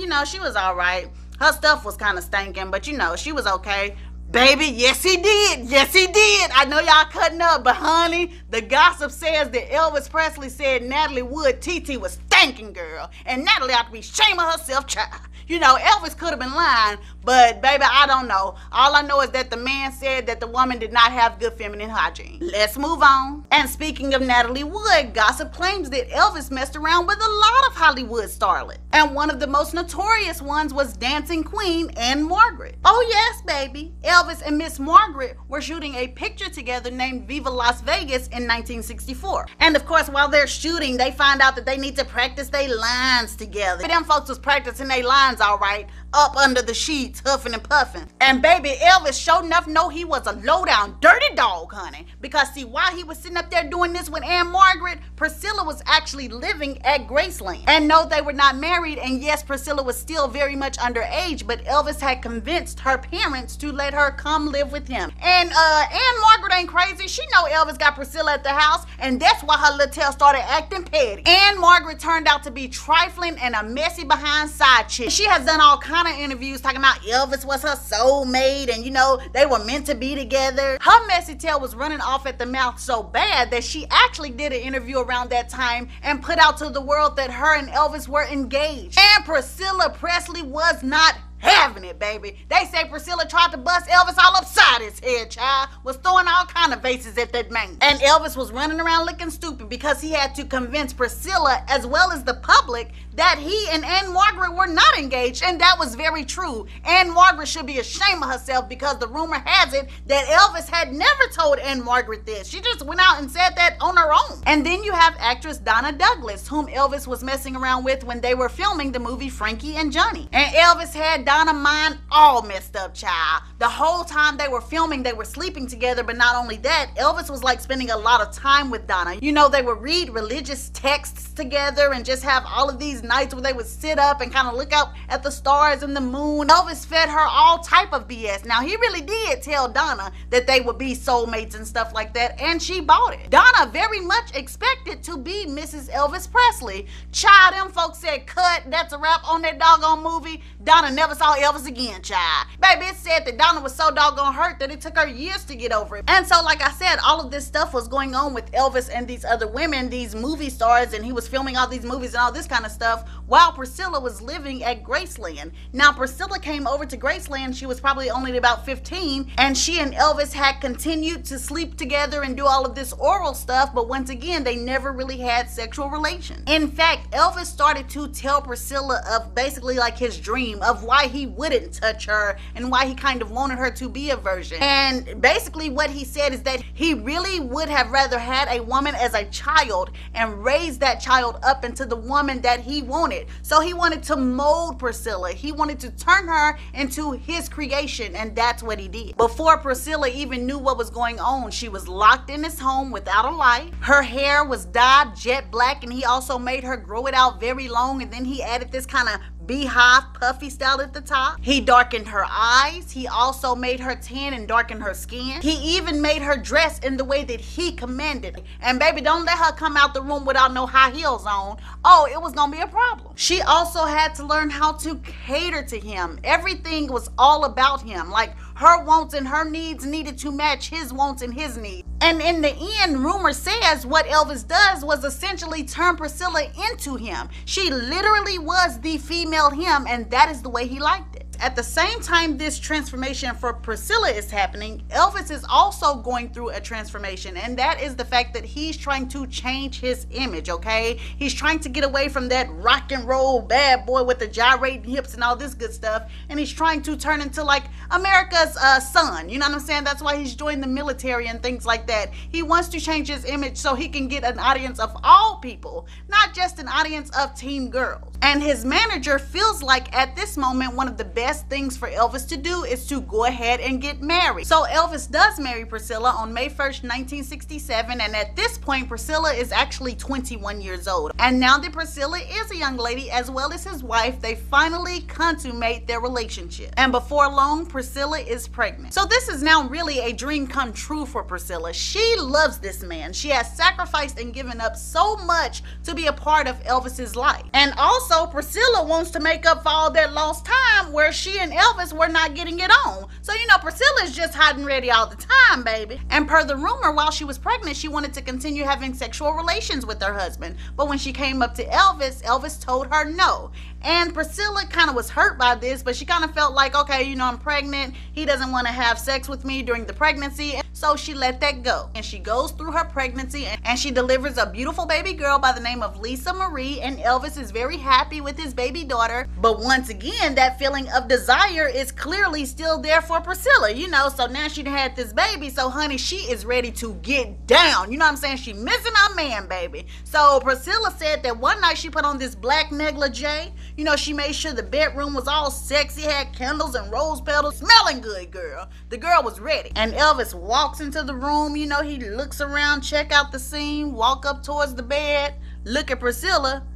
you know, she was all right. Her stuff was kind of stinking, but you know, she was okay. Baby, yes he did. Yes he did. I know y'all cutting up, but honey, the gossip says that Elvis Presley said Natalie Wood TT was stinking, girl. And Natalie ought to be ashamed of herself, child. You know, Elvis could have been lying, But baby, I don't know. All I know is that the man said that the woman did not have good feminine hygiene. Let's move on. And speaking of Natalie Wood, gossip claims that Elvis messed around with a lot of Hollywood starlets. And one of the most notorious ones was dancing queen Ann-Margaret. Oh yes, baby. Elvis and Miss Margaret were shooting a picture together named Viva Las Vegas in 1964. And of course, while they're shooting, they find out that they need to practice their lines together. Them folks was practicing their lines all right, up under the sheets, huffing and puffing. And baby, Elvis sure enough know he was a low-down dirty dog, honey. Because see, while he was sitting up there doing this with Ann-Margaret, Priscilla was actually living at Graceland. And no, they were not married, and yes, Priscilla was still very much underage, but Elvis had convinced her parents to let her come live with him. And Ann-Margaret ain't crazy. She know Elvis got Priscilla at the house, and that's why her little tail started acting petty. Ann-Margaret turned out to be trifling and a messy behind side chick. She has done all kind of interviews talking about Elvis was her soulmate, and you know, they were meant to be together. Her messy tail was running off at the mouth so bad that she actually did an interview around that time and put out to the world that her and Elvis were engaged. And Priscilla Presley was not having it, baby. They say Priscilla tried to bust Elvis all upside his head, child. Was throwing all kind of vases at that man. And Elvis was running around looking stupid because he had to convince Priscilla as well as the public that he and Ann-Margaret were not engaged, and that was very true. Ann-Margaret should be ashamed of herself because the rumor has it that Elvis had never told Ann-Margaret this. She just went out and said that on her own. And then you have actress Donna Douglas, whom Elvis was messing around with when they were filming the movie Frankie and Johnny. And Elvis had Donna mind all messed up, child. The whole time they were filming, they were sleeping together, but not only that, Elvis was like spending a lot of time with Donna. You know, they would read religious texts together and just have all of these nights where they would sit up and kind of look up at the stars and the moon. Elvis fed her all type of BS. Now, he really did tell Donna that they would be soulmates and stuff like that, and she bought it. Donna very much expected to be Mrs. Elvis Presley. Child, them folks said, cut, that's a wrap on that doggone movie. Donna never saw Elvis again, child. Baby, it said that Donna was so doggone hurt that it took her years to get over it. And so, like I said, all of this stuff was going on with Elvis and these other women, these movie stars, and he was filming all these movies and all this kind of stuff while Priscilla was living at Graceland. Now, Priscilla came over to Graceland. She was probably only about 15, and she and Elvis had continued to sleep together and do all of this oral stuff, but once again, they never really had sexual relations. In fact, Elvis started to tell Priscilla of basically like his dream of why he wouldn't touch her and why he kind of wanted her to be a virgin. And basically what he said is that he really would have rather had a woman as a child and raised that child up into the woman that he wanted. So he wanted to mold Priscilla. He wanted to turn her into his creation, and that's what he did. Before Priscilla even knew what was going on, she was locked in his home without a light. Her hair was dyed jet black, and he also made her grow it out very long, and then he added this kind of beehive puffy style at the top. He darkened her eyes. He also made her tan and darkened her skin. He even made her dress in the way that he commanded. And baby, don't let her come out the room without no high heels on. Oh, it was gonna be a problem. She also had to learn how to cater to him. Everything was all about him. Like, her wants and her needs needed to match his wants and his needs. And in the end, rumor says what Elvis does was essentially turn Priscilla into him. She literally was the female him, and that is the way he liked it. At the same time this transformation for Priscilla is happening, Elvis is also going through a transformation, and that is the fact that he's trying to change his image, okay? He's trying to get away from that rock and roll bad boy with the gyrating hips and all this good stuff, and he's trying to turn into like America's son, you know what I'm saying? That's why he's joined the military and things like that. He wants to change his image so he can get an audience of all people, not just an audience of teen girls. And his manager feels like at this moment one of the best things for Elvis to do is to go ahead and get married. So Elvis does marry Priscilla on May 1st, 1967, and at this point Priscilla is actually 21 years old. And now that Priscilla is a young lady as well as his wife, they finally consummate their relationship. And before long, Priscilla is pregnant. So this is now really a dream come true for Priscilla. She loves this man. She has sacrificed and given up so much to be a part of Elvis's life. And also Priscilla wants to make up for all that lost time where she and Elvis were not getting it on. So, you know, Priscilla's just hot and ready all the time, baby. And per the rumor, while she was pregnant, she wanted to continue having sexual relations with her husband. But when she came up to Elvis, Elvis told her no. And Priscilla kind of was hurt by this, but she kind of felt like, okay, you know, I'm pregnant. He doesn't want to have sex with me during the pregnancy. So she let that go. And she goes through her pregnancy and she delivers a beautiful baby girl by the name of Lisa Marie. And Elvis is very happy with his baby daughter. But once again, that feeling of desire is clearly still there for Priscilla, you know. So now she'd had this baby. So, honey, she is ready to get down. You know what I'm saying? She missing her man, baby. So Priscilla said that one night she put on this black negligee. You know, she made sure the bedroom was all sexy, had candles and rose petals, smelling good, girl. The girl was ready. And Elvis walks into the room, you know, he looks around, check out the scene, walk up towards the bed, look at Priscilla,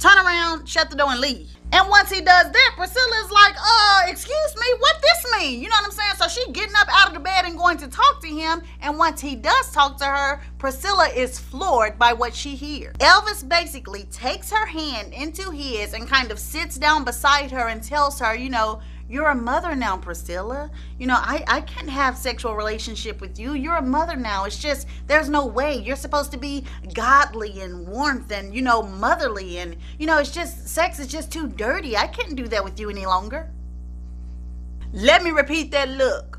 turn around, shut the door and leave. And once he does that, Priscilla's like, excuse me, what this mean? You know what I'm saying? So she getting up out of the bed and going to talk to him. And once he does talk to her, Priscilla is floored by what she hears. Elvis basically takes her hand into his and kind of sits down beside her and tells her, you know, you're a mother now, Priscilla. You know, I can't have sexual relationship with you. You're a mother now. It's just, there's no way. You're supposed to be godly and warmth and, you know, motherly. And, you know, it's just, sex is just too dirty. I can't do that with you any longer. Let me repeat that look.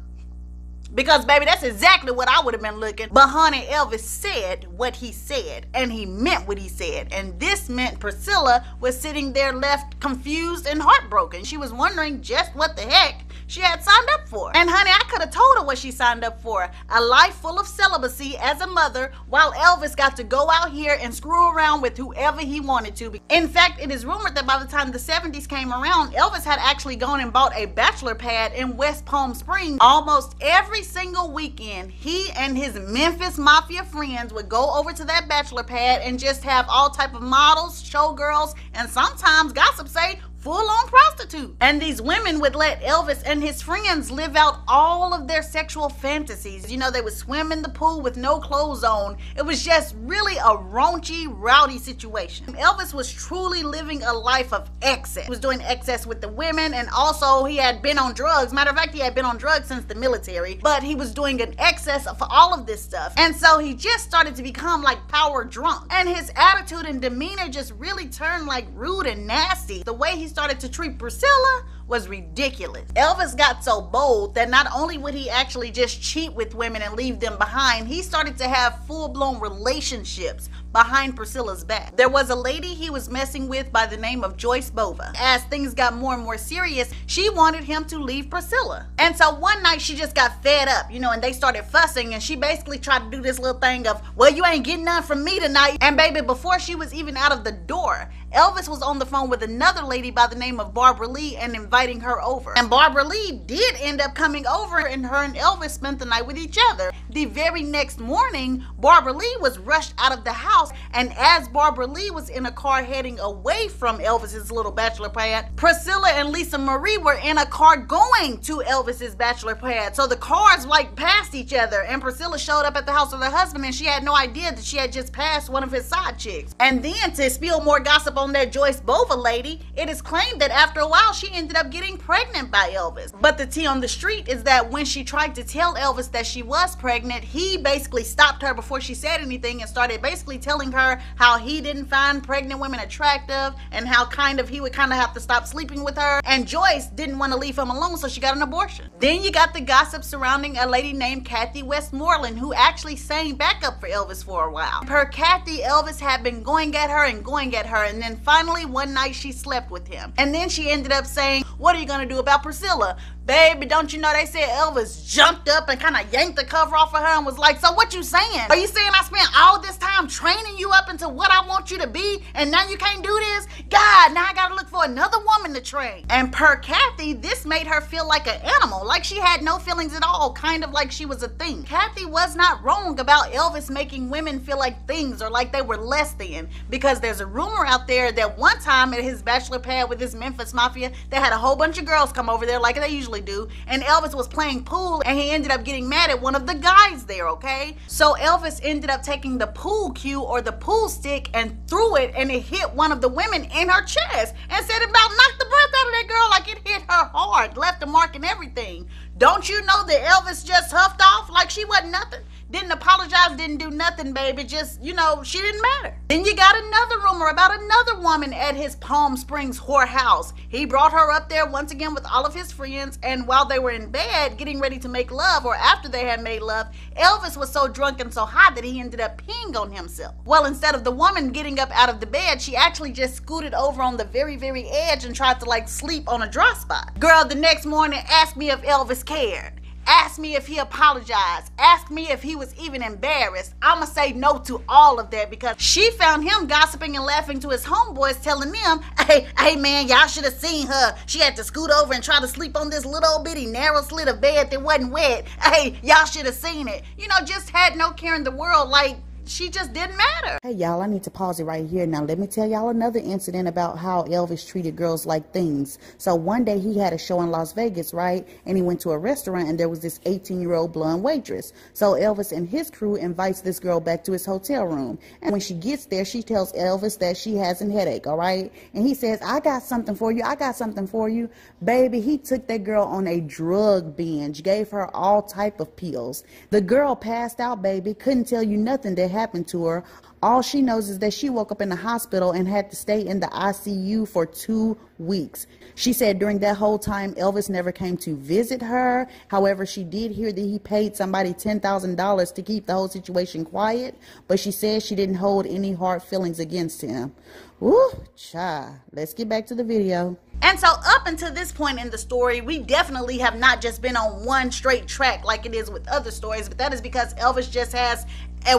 Because, baby, that's exactly what I would have been looking. But, honey, Elvis said what he said. And he meant what he said. And this meant Priscilla was sitting there left confused and heartbroken. She was wondering just what the heck she had signed up for. And, honey, I could have told her what she signed up for. A life full of celibacy as a mother while Elvis got to go out here and screw around with whoever he wanted to. In fact, it is rumored that by the time the 70s came around, Elvis had actually gone and bought a bachelor pad in West Palm Springs almost every single weekend. He and his Memphis mafia friends would go over to that bachelor pad and just have all type of models, showgirls, and sometimes, gossip say, full-on prostitute. And these women would let Elvis and his friends live out all of their sexual fantasies. You know, they would swim in the pool with no clothes on. It was just really a raunchy, rowdy situation. Elvis was truly living a life of excess. He was doing excess with the women, and also he had been on drugs. Matter of fact, he had been on drugs since the military, but he was doing an excess for all of this stuff. And so he just started to become like power drunk. And his attitude and demeanor just really turned like rude and nasty. The way he started to treat Priscilla was ridiculous. Elvis got so bold that not only would he actually just cheat with women and leave them behind, he started to have full-blown relationships behind Priscilla's back. There was a lady he was messing with by the name of Joyce Bova. As things got more and more serious, she wanted him to leave Priscilla. And so one night she just got fed up, you know, and they started fussing, and she basically tried to do this little thing of, well, you ain't getting none from me tonight. And baby, before she was even out of the door, Elvis was on the phone with another lady by the name of Barbara Lee and inviting her over. And Barbara Lee did end up coming over, and her and Elvis spent the night with each other. The very next morning, Barbara Lee was rushed out of the house, and as Barbara Lee was in a car heading away from Elvis's little bachelor pad, Priscilla and Lisa Marie were in a car going to Elvis's bachelor pad. So the cars like passed each other, and Priscilla showed up at the house of her husband, and she had no idea that she had just passed one of his side chicks. And then, to spill more gossip on that Joyce Bova lady, it is claimed that after a while she ended up getting pregnant by Elvis. But the tea on the street is that when she tried to tell Elvis that she was pregnant, he basically stopped her before she said anything and started basically telling her how he didn't find pregnant women attractive and how kind of he would kind of have to stop sleeping with her. And Joyce didn't want to leave him alone, so she got an abortion. Then you got the gossip surrounding a lady named Kathy Westmoreland, who actually sang backup for Elvis for a while. Per Kathy, Elvis had been going at her, and then finally one night she slept with him. And then she ended up saying, what are you gonna do about Priscilla? Baby, don't you know they said Elvis jumped up and kind of yanked the cover off of her and was like, so what you saying? Are you saying I spent all this time training you up into what I want you to be, and now you can't do this? God, now I gotta look for another woman to train. And per Kathy, this made her feel like an animal, like she had no feelings at all, kind of like she was a thing. Kathy was not wrong about Elvis making women feel like things or like they were less than, because there's a rumor out there that one time at his bachelor pad with his Memphis mafia, they had a whole bunch of girls come over there like they usually do, and Elvis was playing pool, and he ended up getting mad at one of the guys there, okay? So Elvis ended up taking the pool cue or the pool stick and threw it, and it hit one of the women in her chest, and said it about knocked the breath out of that girl, like it hit her hard. mark and everything. Don't you know that Elvis just huffed off like she wasn't nothing? Didn't apologize, didn't do nothing, baby. Just, you know, she didn't matter. Then you got another rumor about another woman at his Palm Springs whorehouse. He brought her up there once again with all of his friends, and while they were in bed getting ready to make love, or after they had made love, Elvis was so drunk and so high that he ended up peeing on himself. Well, instead of the woman getting up out of the bed, she actually just scooted over on the very, very edge and tried to, like, sleep on a dry spot. Girl, the next morning, asked me if Elvis cared. Ask me if he apologized. Ask me if he was even embarrassed. I'ma say no to all of that, because she found him gossiping and laughing to his homeboys, telling them, hey man, y'all should have seen her. She had to scoot over and try to sleep on this little old bitty narrow slit of bed that wasn't wet. Hey, y'all should have seen it. You know, just had no care in the world. Like, she just didn't matter. Hey y'all, I need to pause it right here. Now let me tell y'all another incident about how Elvis treated girls like things. So one day he had a show in Las Vegas, right? And he went to a restaurant and there was this 18-year-old blonde waitress. So Elvis and his crew invites this girl back to his hotel room. And when she gets there, she tells Elvis that she has a headache, all right? And he says, I got something for you. I got something for you. Baby, he took that girl on a drug binge, gave her all type of pills. The girl passed out, baby, couldn't tell you nothing that happened to her. All she knows is that she woke up in the hospital and had to stay in the ICU for 2 weeks. She said during that whole time, Elvis never came to visit her. However, she did hear that he paid somebody $10,000 to keep the whole situation quiet, but she said she didn't hold any hard feelings against him. Ooh, cha. Let's get back to the video. And so up until this point in the story, we definitely have not just been on one straight track like it is with other stories, but that is because Elvis just has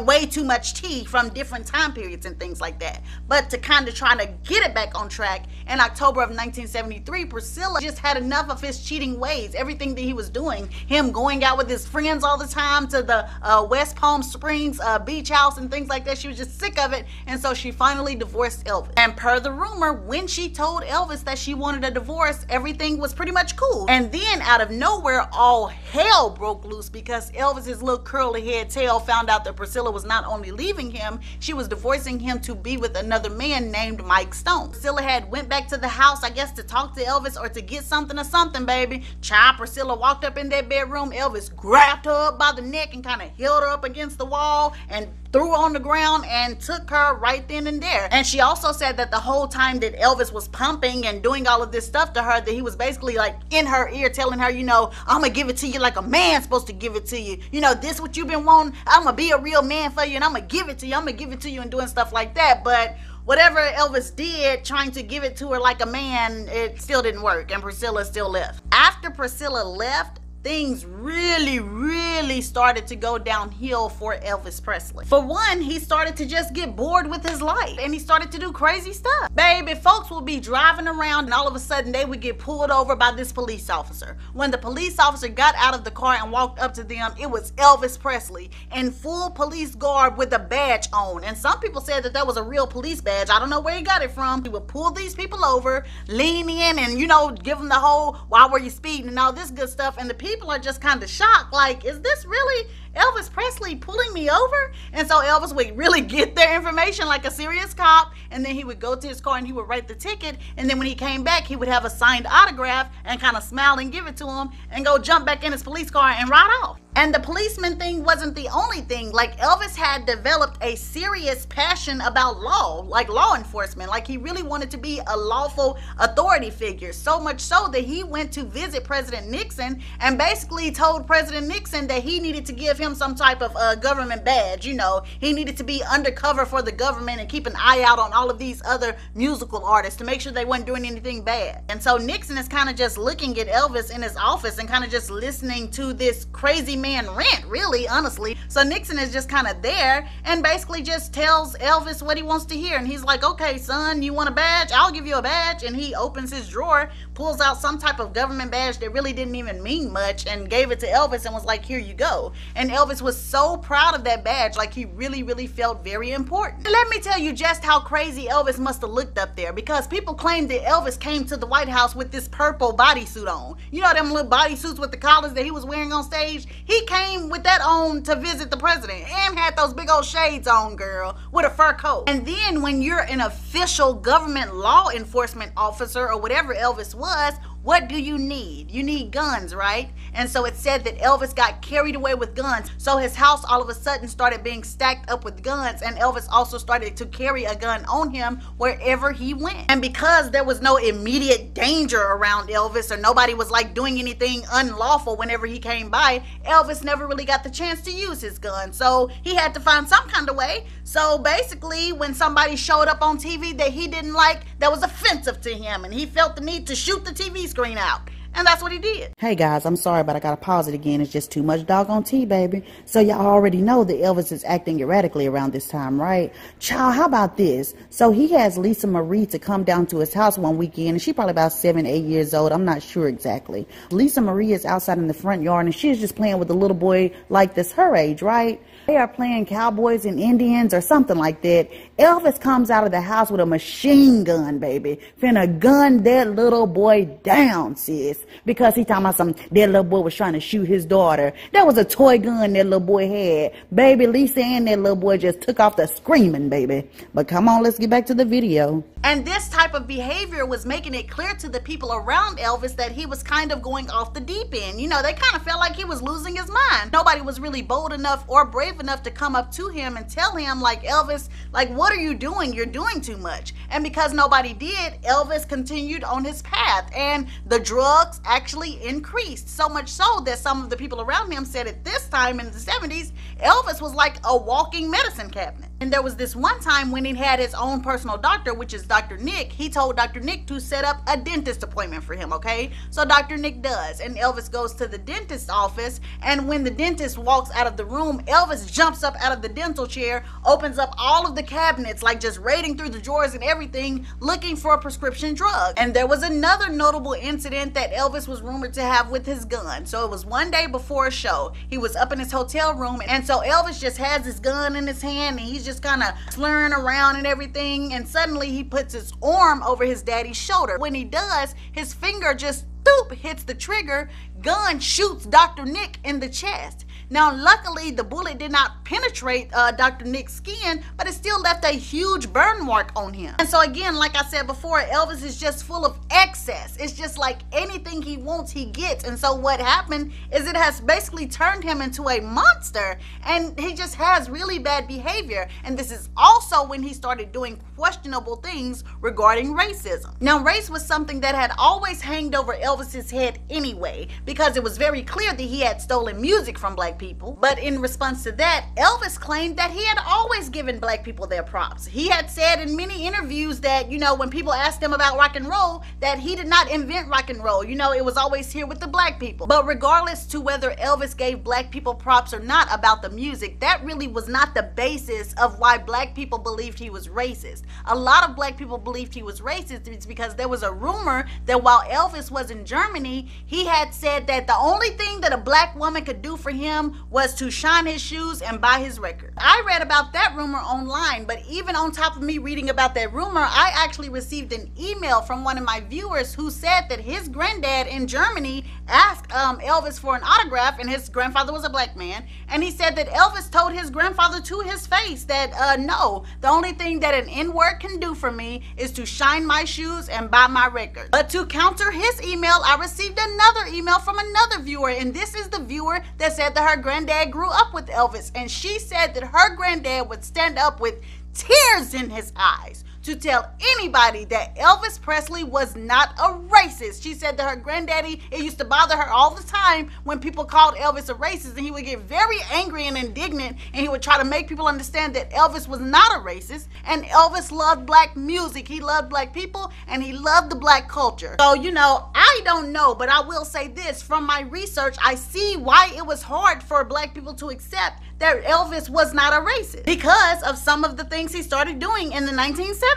way too much tea from different time periods and things like that. But to kind of try to get it back on track, in October of 1973, Priscilla just had enough of his cheating ways, everything that he was doing, him going out with his friends all the time to the West Palm Springs beach house and things like that. She was just sick of it, and so she finally divorced Elvis. And per the rumor, when she told Elvis that she wanted a divorce, everything was pretty much cool. And then out of nowhere, all hell broke loose, because Elvis's little curly head tail found out that Priscilla was not only leaving him, she was divorcing him to be with another man named Mike Stone. Priscilla had went back to the house, I guess, to talk to Elvis or to get something or something, baby. Child, Priscilla walked up in that bedroom. Elvis grabbed her up by the neck and kind of held her up against the wall and threw her on the ground and took her right then and there. And she also said that the whole time that Elvis was pumping and doing all of this stuff to her, that he was basically like in her ear telling her, you know, I'm gonna give it to you like a man's supposed to give it to you. You know, this what you've been wanting. I'm gonna be a real man for you and I'm gonna give it to you. I'm gonna give it to you, and doing stuff like that. But whatever Elvis did, trying to give it to her like a man, it still didn't work, and Priscilla still left. After Priscilla left, things really started to go downhill for Elvis Presley. For one, he started to just get bored with his life, and he started to do crazy stuff. Baby, folks will be driving around and all of a sudden they would get pulled over by this police officer. When the police officer got out of the car and walked up to them, it was Elvis Presley in full police garb with a badge on. And some people said that that was a real police badge. I don't know where he got it from. He would pull these people over, lean in, and, you know, give them the whole, why were you speeding and all this good stuff. And the people are just kind of shocked, like, is this really Elvis Presley pulling me over? And so Elvis would really get their information like a serious cop, and then he would go to his car and he would write the ticket, and then when he came back, he would have a signed autograph and kind of smile and give it to him and go jump back in his police car and ride off. And the policeman thing wasn't the only thing. Like, Elvis had developed a serious passion about law, like law enforcement. Like, he really wanted to be a lawful authority figure, so much so that he went to visit President Nixon and basically told President Nixon that he needed to give him some type of government badge. You know, he needed to be undercover for the government and keep an eye out on all of these other musical artists to make sure they weren't doing anything bad. And so Nixon is kind of just looking at Elvis in his office and kind of just listening to this crazy man rant, really, honestly. So Nixon is just kind of there and basically just tells Elvis what he wants to hear, and he's like, okay son, you want a badge? I'll give you a badge. And he opens his drawer, pulls out some type of government badge that really didn't even mean much, and gave it to Elvis and was like, here you go. And Elvis was so proud of that badge. Like, he really felt very important. And let me tell you just how crazy Elvis must have looked up there, because people claim that Elvis came to the White House with this purple bodysuit on. You know, them little bodysuits with the collars that he was wearing on stage? He came with that on to visit the president, and had those big old shades on, girl, with a fur coat. And then when you're an official government law enforcement officer, or whatever Elvis was, What do you need? You need guns, right? And so it said that Elvis got carried away with guns. So his house all of a sudden started being stacked up with guns, and Elvis also started to carry a gun on him wherever he went. And because there was no immediate danger around Elvis, or nobody was like doing anything unlawful whenever he came by, Elvis never really got the chance to use his gun. So he had to find some kind of way. So basically, when somebody showed up on TV that he didn't like, that was offensive to him, and he felt the need to shoot the TV screen out. And that's what he did. Hey guys, I'm sorry, but I gotta pause it again. It's just too much doggone tea, baby. So y'all already know that Elvis is acting erratically around this time, right? Child, how about this? So he has Lisa Marie to come down to his house one weekend, and she's probably about 7, 8 years old. I'm not sure exactly. Lisa Marie is outside in the front yard, and she's just playing with a little boy like this her age, right? They are playing cowboys and Indians or something like that. Elvis comes out of the house with a machine gun, baby. Finna gun that little boy down, sis. Because he talking about something, that little boy was trying to shoot his daughter. That was a toy gun that little boy had. Baby, Lisa and that little boy just took off the screaming, baby. But come on, let's get back to the video. And this type of behavior was making it clear to the people around Elvis that he was kind of going off the deep end. You know, they kind of felt like he was losing his mind. Nobody was really bold enough or brave enough to come up to him and tell him, like, Elvis, like, what are you doing? You're doing too much. And because nobody did, Elvis continued on his path, and the drugs actually increased, so much so that some of the people around him said at this time in the 70s, Elvis was like a walking medicine cabinet. And there was this one time when he had his own personal doctor, which is Dr. Nick. He told Dr. Nick to set up a dentist appointment for him, okay? So Dr. Nick does, and Elvis goes to the dentist's office, and when the dentist walks out of the room, Elvis jumps up out of the dental chair, opens up all of the cabinets, like just raiding through the drawers and everything, looking for a prescription drug. And there was another notable incident that Elvis was rumored to have with his gun. So it was one day before a show. He was up in his hotel room, and so Elvis just has his gun in his hand, and he's just kind of slurring around and everything, and suddenly he puts his arm over his daddy's shoulder. When he does, his finger just thoop hits the trigger. Gun shoots Dr. Nick in the chest. Now, luckily, the bullet did not penetrate Dr. Nick's skin, but it still left a huge burn mark on him. And so again, like I said before, Elvis is just full of excess. It's just like anything he wants, he gets. And so what happened is it has basically turned him into a monster, and he just has really bad behavior. And this is also when he started doing questionable things regarding racism. Now, race was something that had always hanged over Elvis's head anyway, because it was very clear that he had stolen music from black people. But in response to that, Elvis claimed that he had always given black people their props. He had said in many interviews that, you know, when people asked him about rock and roll, that he did not invent rock and roll. You know, it was always here with the black people. But regardless to whether Elvis gave black people props or not about the music, that really was not the basis of why black people believed he was racist. A lot of black people believed he was racist. It's because there was a rumor that while Elvis was in Germany, he had said that the only thing that a black woman could do for him was to shine his shoes and buy his record. I read about that rumor online, but even on top of me reading about that rumor, I actually received an email from one of my viewers who said that his granddad in Germany asked Elvis for an autograph, and his grandfather was a black man, and he said that Elvis told his grandfather to his face that no, the only thing that an N-word can do for me is to shine my shoes and buy my record. But to counter his email, I received another email from another viewer, and this is the viewer that said that her granddad grew up with Elvis, and she said that her granddad would stand up with tears in his eyes to tell anybody that Elvis Presley was not a racist. She said that her granddaddy, it used to bother her all the time when people called Elvis a racist, and he would get very angry and indignant, and he would try to make people understand that Elvis was not a racist, and Elvis loved black music, he loved black people, and he loved the black culture. So, you know, I don't know, but I will say this, from my research, I see why it was hard for black people to accept that Elvis was not a racist, because of some of the things he started doing in the 1970s.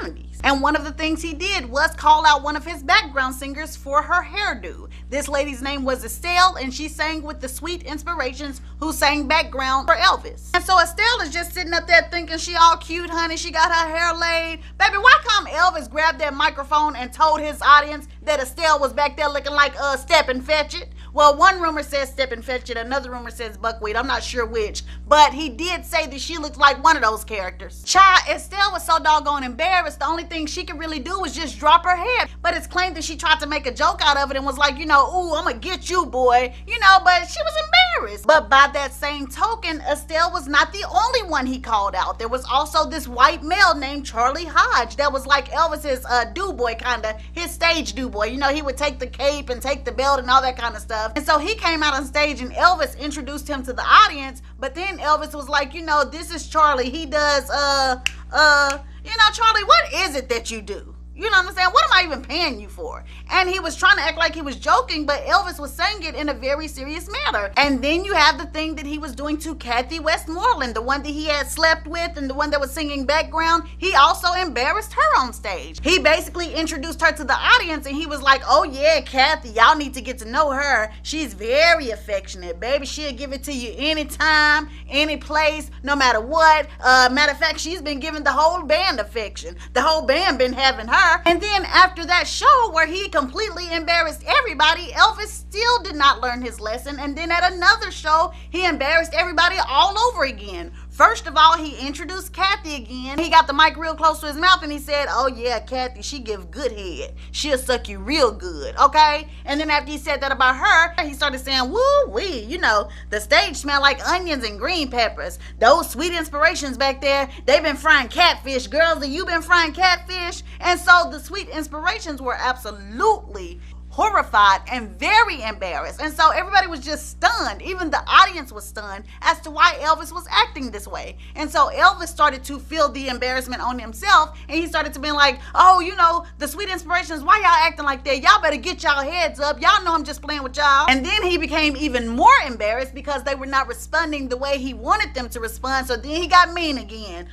And one of the things he did was call out one of his background singers for her hairdo. This lady's name was Estelle, and she sang with the Sweet Inspirations, who sang background for Elvis. And so Estelle is just sitting up there thinking she all cute, honey, she got her hair laid. Baby, why come Elvis grabbed that microphone and told his audience that Estelle was back there looking like Step and Fetch It? Well, one rumor says step and fetch it. Another rumor says buckwheat. I'm not sure which, but he did say that she looked like one of those characters. Child, Estelle was so doggone embarrassed. The only thing she could really do was just drop her head. But it's claimed that she tried to make a joke out of it and was like, you know, ooh, I'm gonna get you, boy. You know, but she was embarrassed. But by that same token, Estelle was not the only one he called out. There was also this white male named Charlie Hodge that was like Elvis's do-boy, kinda, his stage do-boy. You know, he would take the cape and take the belt and all that kind of stuff. And so he came out on stage and Elvis introduced him to the audience, but then Elvis was like, you know, this is Charlie. He does, you know, Charlie, what is it that you do? You know what I'm saying? What am I even paying you for? And he was trying to act like he was joking, but Elvis was saying it in a very serious manner. And then you have the thing that he was doing to Kathy Westmoreland, the one that he had slept with and the one that was singing background. He also embarrassed her on stage. He basically introduced her to the audience and he was like, oh yeah, Kathy, y'all need to get to know her. She's very affectionate, baby. She'll give it to you anytime, any place, no matter what. Matter of fact, she's been giving the whole band affection. The whole band been having her. And then after that show where he completely embarrassed everybody, Elvis still did not learn his lesson. And then at another show, he embarrassed everybody all over again. First of all, he introduced Kathy again. He got the mic real close to his mouth and he said, oh yeah, Kathy, she give good head. She'll suck you real good, okay? And then after he said that about her, he started saying, woo-wee, you know, the stage smelled like onions and green peppers. Those Sweet Inspirations back there, they've been frying catfish. Girls, have you been frying catfish? And so the Sweet Inspirations were absolutely horrified and very embarrassed. And so everybody was just stunned. Even the audience was stunned as to why Elvis was acting this way. And so Elvis started to feel the embarrassment on himself and he started to be like, oh, you know, the Sweet Inspirations, why y'all acting like that? Y'all better get y'all heads up. Y'all know I'm just playing with y'all. And then he became even more embarrassed because they were not responding the way he wanted them to respond. So then he got mean again.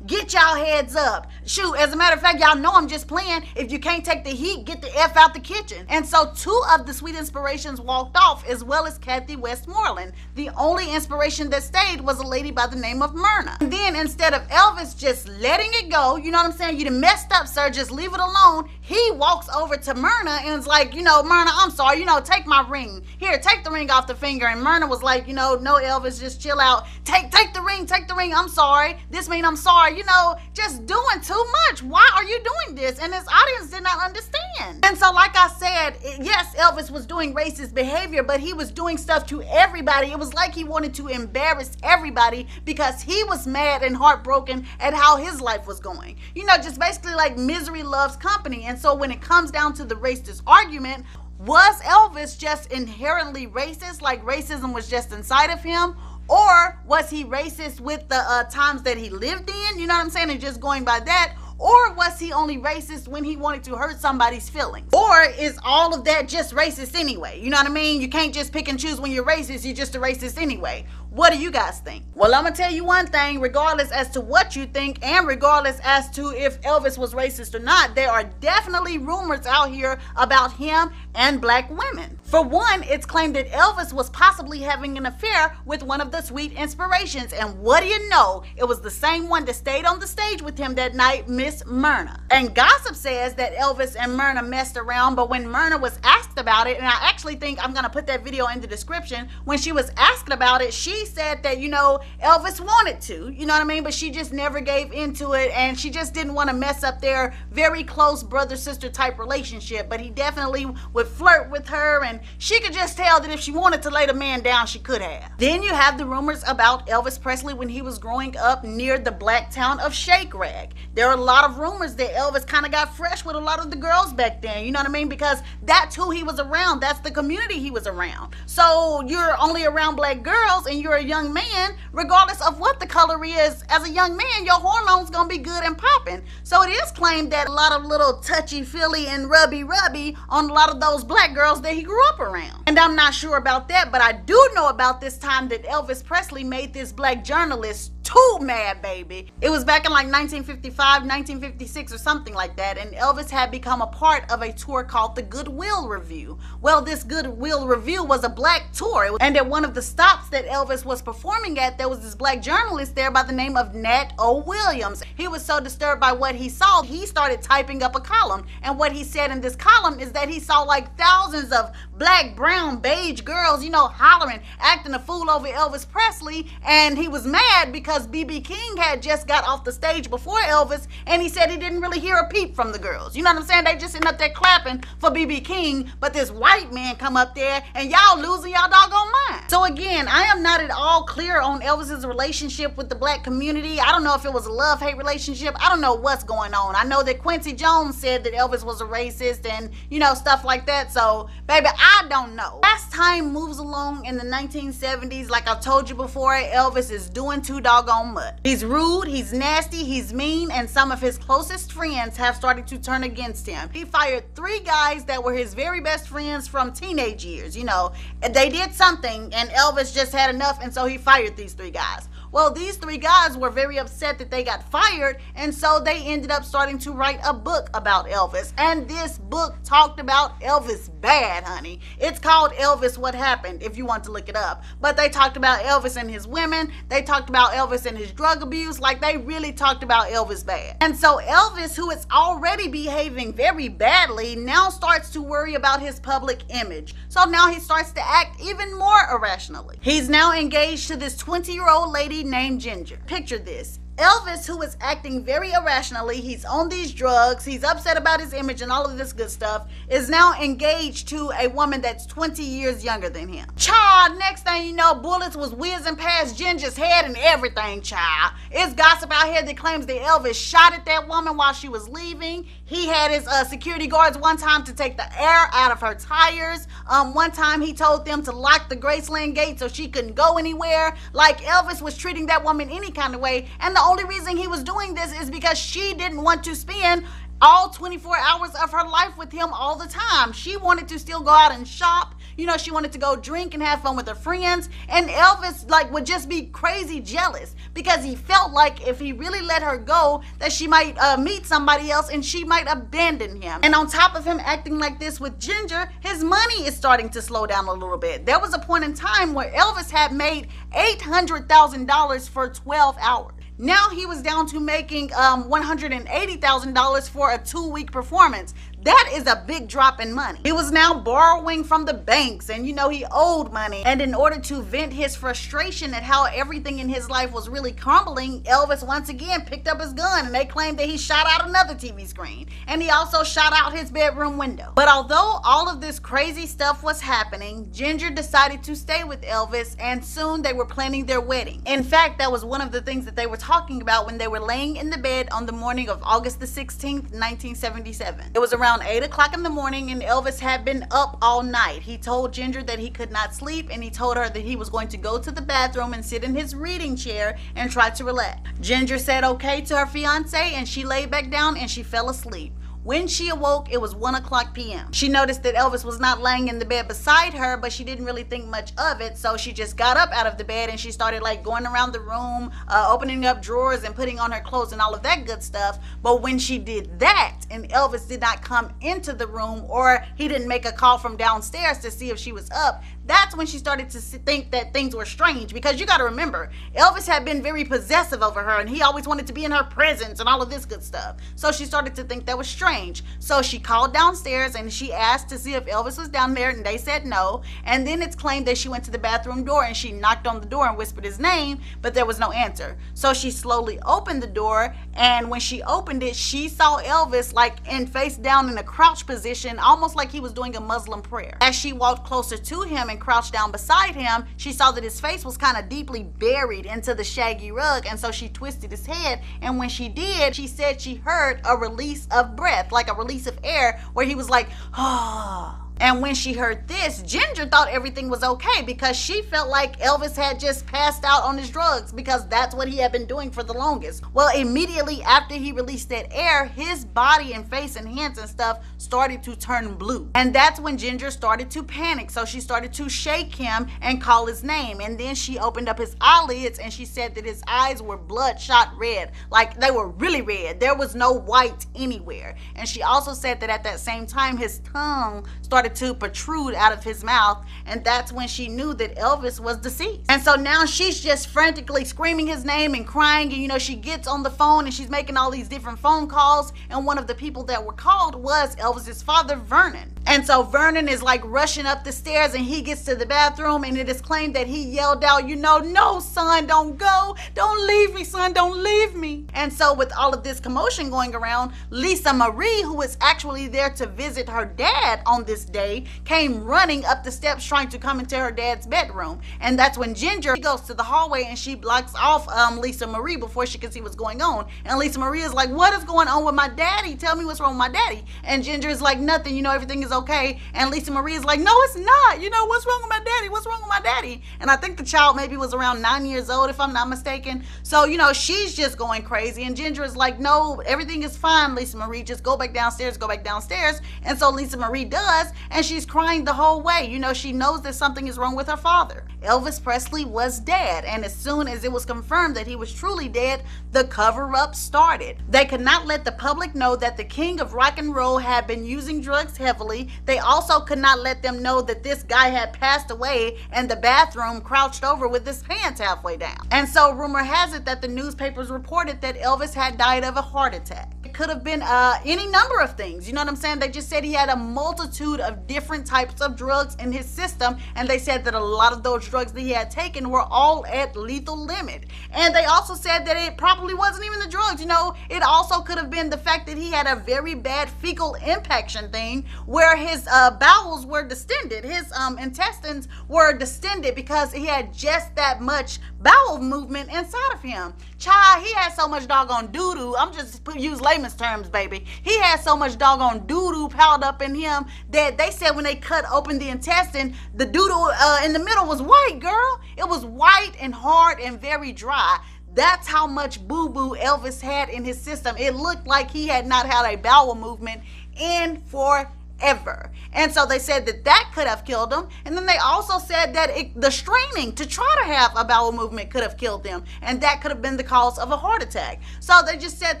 Get y'all heads up. Shoot, as a matter of fact, y'all know I'm just playing. If you can't take the heat, get the F out the kitchen. And so two of the Sweet Inspirations walked off, as well as Kathy Westmoreland. The only inspiration that stayed was a lady by the name of Myrna. And then instead of Elvis just letting it go, you know what I'm saying? You done messed up, sir, just leave it alone. He walks over to Myrna and is like, you know, Myrna, I'm sorry, you know, take my ring. Here, take the ring off the finger. And Myrna was like, you know, no, Elvis, just chill out. Take the ring, I'm sorry. This mean I'm sorry, you know, just doing too much. Why are you doing this? And his audience did not understand. And so like I said, yes, Elvis was doing racist behavior, but he was doing stuff to everybody. It was like he wanted to embarrass everybody because he was mad and heartbroken at how his life was going. You know, just basically like misery loves company. And so when it comes down to the racist argument, was Elvis just inherently racist? Like racism was just inside of him? Or was he racist with the times that he lived in? You know what I'm saying? And just going by that. Or was he only racist when he wanted to hurt somebody's feelings? Or is all of that just racist anyway? You know what I mean? You can't just pick and choose when you're racist, you're just a racist anyway. What do you guys think? Well, I'm gonna tell you one thing, regardless as to what you think and regardless as to if Elvis was racist or not, there are definitely rumors out here about him and black women. For one, it's claimed that Elvis was possibly having an affair with one of the Sweet Inspirations, and what do you know? It was the same one that stayed on the stage with him that night, Miss Myrna. And gossip says that Elvis and Myrna messed around, but when Myrna was asked about it, and I actually think I'm gonna put that video in the description, when she was asked about it, she said that, you know, Elvis wanted to, you know what I mean? But she just never gave into it and she just didn't want to mess up their very close brother-sister type relationship, but he definitely would flirt with her and she could just tell that if she wanted to lay the man down, she could have. Then you have the rumors about Elvis Presley when he was growing up near the black town of Shake Rag. There are a lot of rumors that Elvis kind of got fresh with a lot of the girls back then, you know what I mean? Because that's who he was around, that's the community he was around. So you're only around black girls and you're a young man, regardless of what the color is, as a young man, your hormones gonna be good and popping. So it is claimed that a lot of little touchy-feely and rubby-rubby on a lot of those black girls that he grew up around. And I'm not sure about that, but I do know about this time that Elvis Presley made this black journalist too mad, baby. It was back in like 1955, 1956 or something like that, and Elvis had become a part of a tour called the Goodwill Revue. Well, this Goodwill Revue was a black tour, and at one of the stops that Elvis was performing at, there was this black journalist there by the name of Nat O. Williams. He was so disturbed by what he saw, he started typing up a column, and what he said in this column is that he saw like thousands of black, brown, brown beige girls, you know, hollering, acting a fool over Elvis Presley, and he was mad because B.B. King had just got off the stage before Elvis, and he said he didn't really hear a peep from the girls. You know what I'm saying? They just sitting up there clapping for B.B. King, but this white man come up there, and y'all losing y'all doggone mind. So again, I am not at all clear on Elvis's relationship with the black community. I don't know if it was a love-hate relationship. I don't know what's going on. I know that Quincy Jones said that Elvis was a racist and, you know, stuff like that. So, baby, I don't know. As time moves along in the 1970s, like I've told you before, Elvis is doing too doggone much. He's rude, he's nasty, he's mean, and some of his closest friends have started to turn against him. He fired 3 guys that were his very best friends from teenage years, you know. They did something, and Elvis just had enough, and so he fired these 3 guys. Well, these 3 guys were very upset that they got fired, and so they ended up starting to write a book about Elvis. And this book talked about Elvis bad, honey. It's called Elvis What Happened, if you want to look it up. But they talked about Elvis and his women. They talked about Elvis and his drug abuse. Like, they really talked about Elvis bad. And so Elvis, who is already behaving very badly, now starts to worry about his public image. So now he starts to act even more irrationally. He's now engaged to this 20-year-old lady named Ginger. Picture this. Elvis, who is acting very irrationally, he's on these drugs, he's upset about his image and all of this good stuff, is now engaged to a woman that's 20 years younger than him. Child, next thing you know, bullets was whizzing past Ginger's head and everything, child. It's gossip out here that claims that Elvis shot at that woman while she was leaving. He had his security guards one time to take the air out of her tires. One time he told them to lock the Graceland gate so she couldn't go anywhere. Like, Elvis was treating that woman any kind of way, and the only reason he was doing this is because she didn't want to spend all 24 hours of her life with him all the time. She wanted to still go out and shop. You know, she wanted to go drink and have fun with her friends. And Elvis, like, would just be crazy jealous because he felt like if he really let her go, that she might meet somebody else and she might abandon him. And on top of him acting like this with Ginger, his money is starting to slow down a little bit. There was a point in time where Elvis had made $800,000 for 12 hours. Now he was down to making $180,000 for a 2-week performance. That is a big drop in money. He was now borrowing from the banks, and you know, he owed money. And in order to vent his frustration at how everything in his life was really crumbling, Elvis once again picked up his gun, and they claimed that he shot out another TV screen. And he also shot out his bedroom window. But although all of this crazy stuff was happening, Ginger decided to stay with Elvis, and soon they were planning their wedding. In fact, that was one of the things that they were talking about when they were laying in the bed on the morning of August the 16th, 1977. It was around 8 o'clock in the morning, and Elvis had been up all night. He told Ginger that he could not sleep, and he told her that he was going to go to the bathroom and sit in his reading chair and try to relax. Ginger said okay to her fiance, and she laid back down and she fell asleep. When she awoke, it was 1:00 p.m. She noticed that Elvis was not laying in the bed beside her, but she didn't really think much of it, so she just got up out of the bed and she started, like, going around the room, opening up drawers and putting on her clothes and all of that good stuff. But when she did that, and Elvis did not come into the room, or he didn't make a call from downstairs to see if she was up, that's when she started to think that things were strange. Because you got to remember, Elvis had been very possessive over her, and he always wanted to be in her presence and all of this good stuff. So she started to think that was strange. So she called downstairs and she asked to see if Elvis was down there, and they said no. And then it's claimed that she went to the bathroom door and she knocked on the door and whispered his name, but there was no answer. So she slowly opened the door, and when she opened it, she saw Elvis, like, in face down in a crouch position, almost like he was doing a Muslim prayer. As she walked closer to him and crouched down beside him, she saw that his face was kind of deeply buried into the shaggy rug, and so she twisted his head, and when she did, she said she heard a release of breath, like a release of air, where he was like, oh. And when she heard this, Ginger thought everything was okay because she felt like Elvis had just passed out on his drugs, because that's what he had been doing for the longest. Well, immediately after he released that air, his body and face and hands and stuff started to turn blue. And that's when Ginger started to panic. So she started to shake him and call his name. And then she opened up his eyelids and she said that his eyes were bloodshot red. Like, they were really red. There was no white anywhere. And she also said that at that same time, his tongue started started to protrude out of his mouth, and that's when she knew that Elvis was deceased. And so now she's just frantically screaming his name and crying, and you know, she gets on the phone and she's making all these different phone calls, and one of the people that were called was Elvis's father, Vernon. And so Vernon is like rushing up the stairs, and he gets to the bathroom, and it is claimed that he yelled out, you know, no son, don't go, don't leave me son, don't leave me. And so with all of this commotion going around, Lisa Marie, who was actually there to visit her dad on this day, came running up the steps trying to come into her dad's bedroom. And that's when Ginger goes to the hallway and she blocks off Lisa Marie before she can see what's going on. And Lisa Marie is like, what is going on with my daddy? Tell me what's wrong with my daddy. And Ginger is like, nothing, you know, everything is okay. And Lisa Marie is like, no it's not, you know, what's wrong with my daddy, what's wrong with my daddy? And I think the child maybe was around 9 years old if I'm not mistaken. So you know, she's just going crazy, and Ginger is like, no, everything is fine Lisa Marie, just go back downstairs, go back downstairs. And so Lisa Marie does, and she's crying the whole way. You know, she knows that something is wrong with her father. Elvis Presley was dead, and as soon as it was confirmed that he was truly dead, the cover-up started. They could not let the public know that the king of rock and roll had been using drugs heavily. They also could not let them know that this guy had passed away in the bathroom crouched over with his pants halfway down. And so rumor has it that the newspapers reported that Elvis had died of a heart attack. It could have been any number of things, you know what I'm saying? They just said he had a multitude of different types of drugs in his system, and they said that a lot of those drugs that he had taken were all at lethal limit. And they also said that it probably wasn't even the drugs, you know, it also could have been the fact that he had a very bad fecal impaction thing where his bowels were distended, his intestines were distended because he had just that much bowel movement inside of him. Child, he had so much doggone doo-doo, I'm just use layman's terms, baby. He had so much doggone doo-doo piled up in him that they said when they cut open the intestine, the doo-doo in the middle was white, girl. It was white and hard and very dry. That's how much boo-boo Elvis had in his system. It looked like he had not had a bowel movement in forever. And so they said that that could have killed him. And then they also said that the straining to try to have a bowel movement could have killed them, and that could have been the cause of a heart attack. So they just said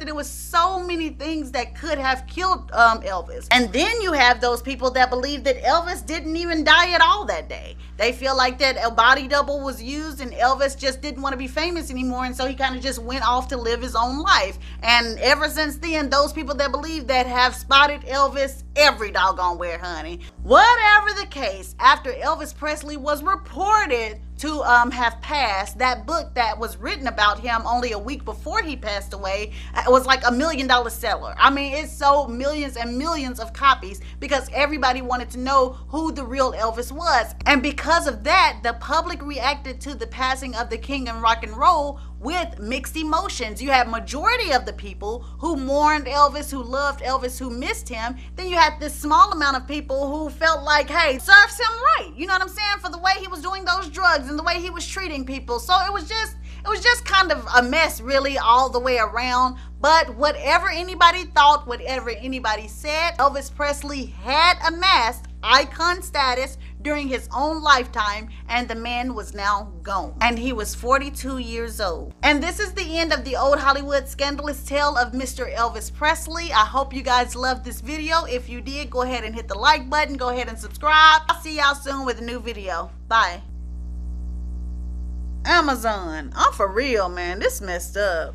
that it was so many things that could have killed Elvis. And then you have those people that believe that Elvis didn't even die at all that day. They feel like that a body double was used and Elvis just didn't want to be famous anymore, and so he kind of just went off to live his own life. And ever since then, those people that believe that have spotted Elvis every doggone where, honey. Whatever the case, after Elvis Presley was reported to have passed, that book that was written about him only a week before he passed away, it was like a $1 million seller. I mean, it sold millions and millions of copies because everybody wanted to know who the real Elvis was. And because of that, the public reacted to the passing of the king of rock and roll with mixed emotions. You had majority of the people who mourned Elvis, who loved Elvis, who missed him. Then you had this small amount of people who felt like, hey, serves him right, you know what I'm saying, for the way he was doing those drugs and the way he was treating people. So it was just kind of a mess really all the way around. But whatever anybody thought, whatever anybody said, Elvis Presley had amassed icon status during his own lifetime, and the man was now gone, and he was 42 years old. And this is the end of the old Hollywood scandalous tale of Mr. Elvis Presley. I hope you guys loved this video. If you did, go ahead and hit the like button, go ahead and subscribe. I'll see y'all soon with a new video. Bye. Amazon, I'm for real, man, this messed up.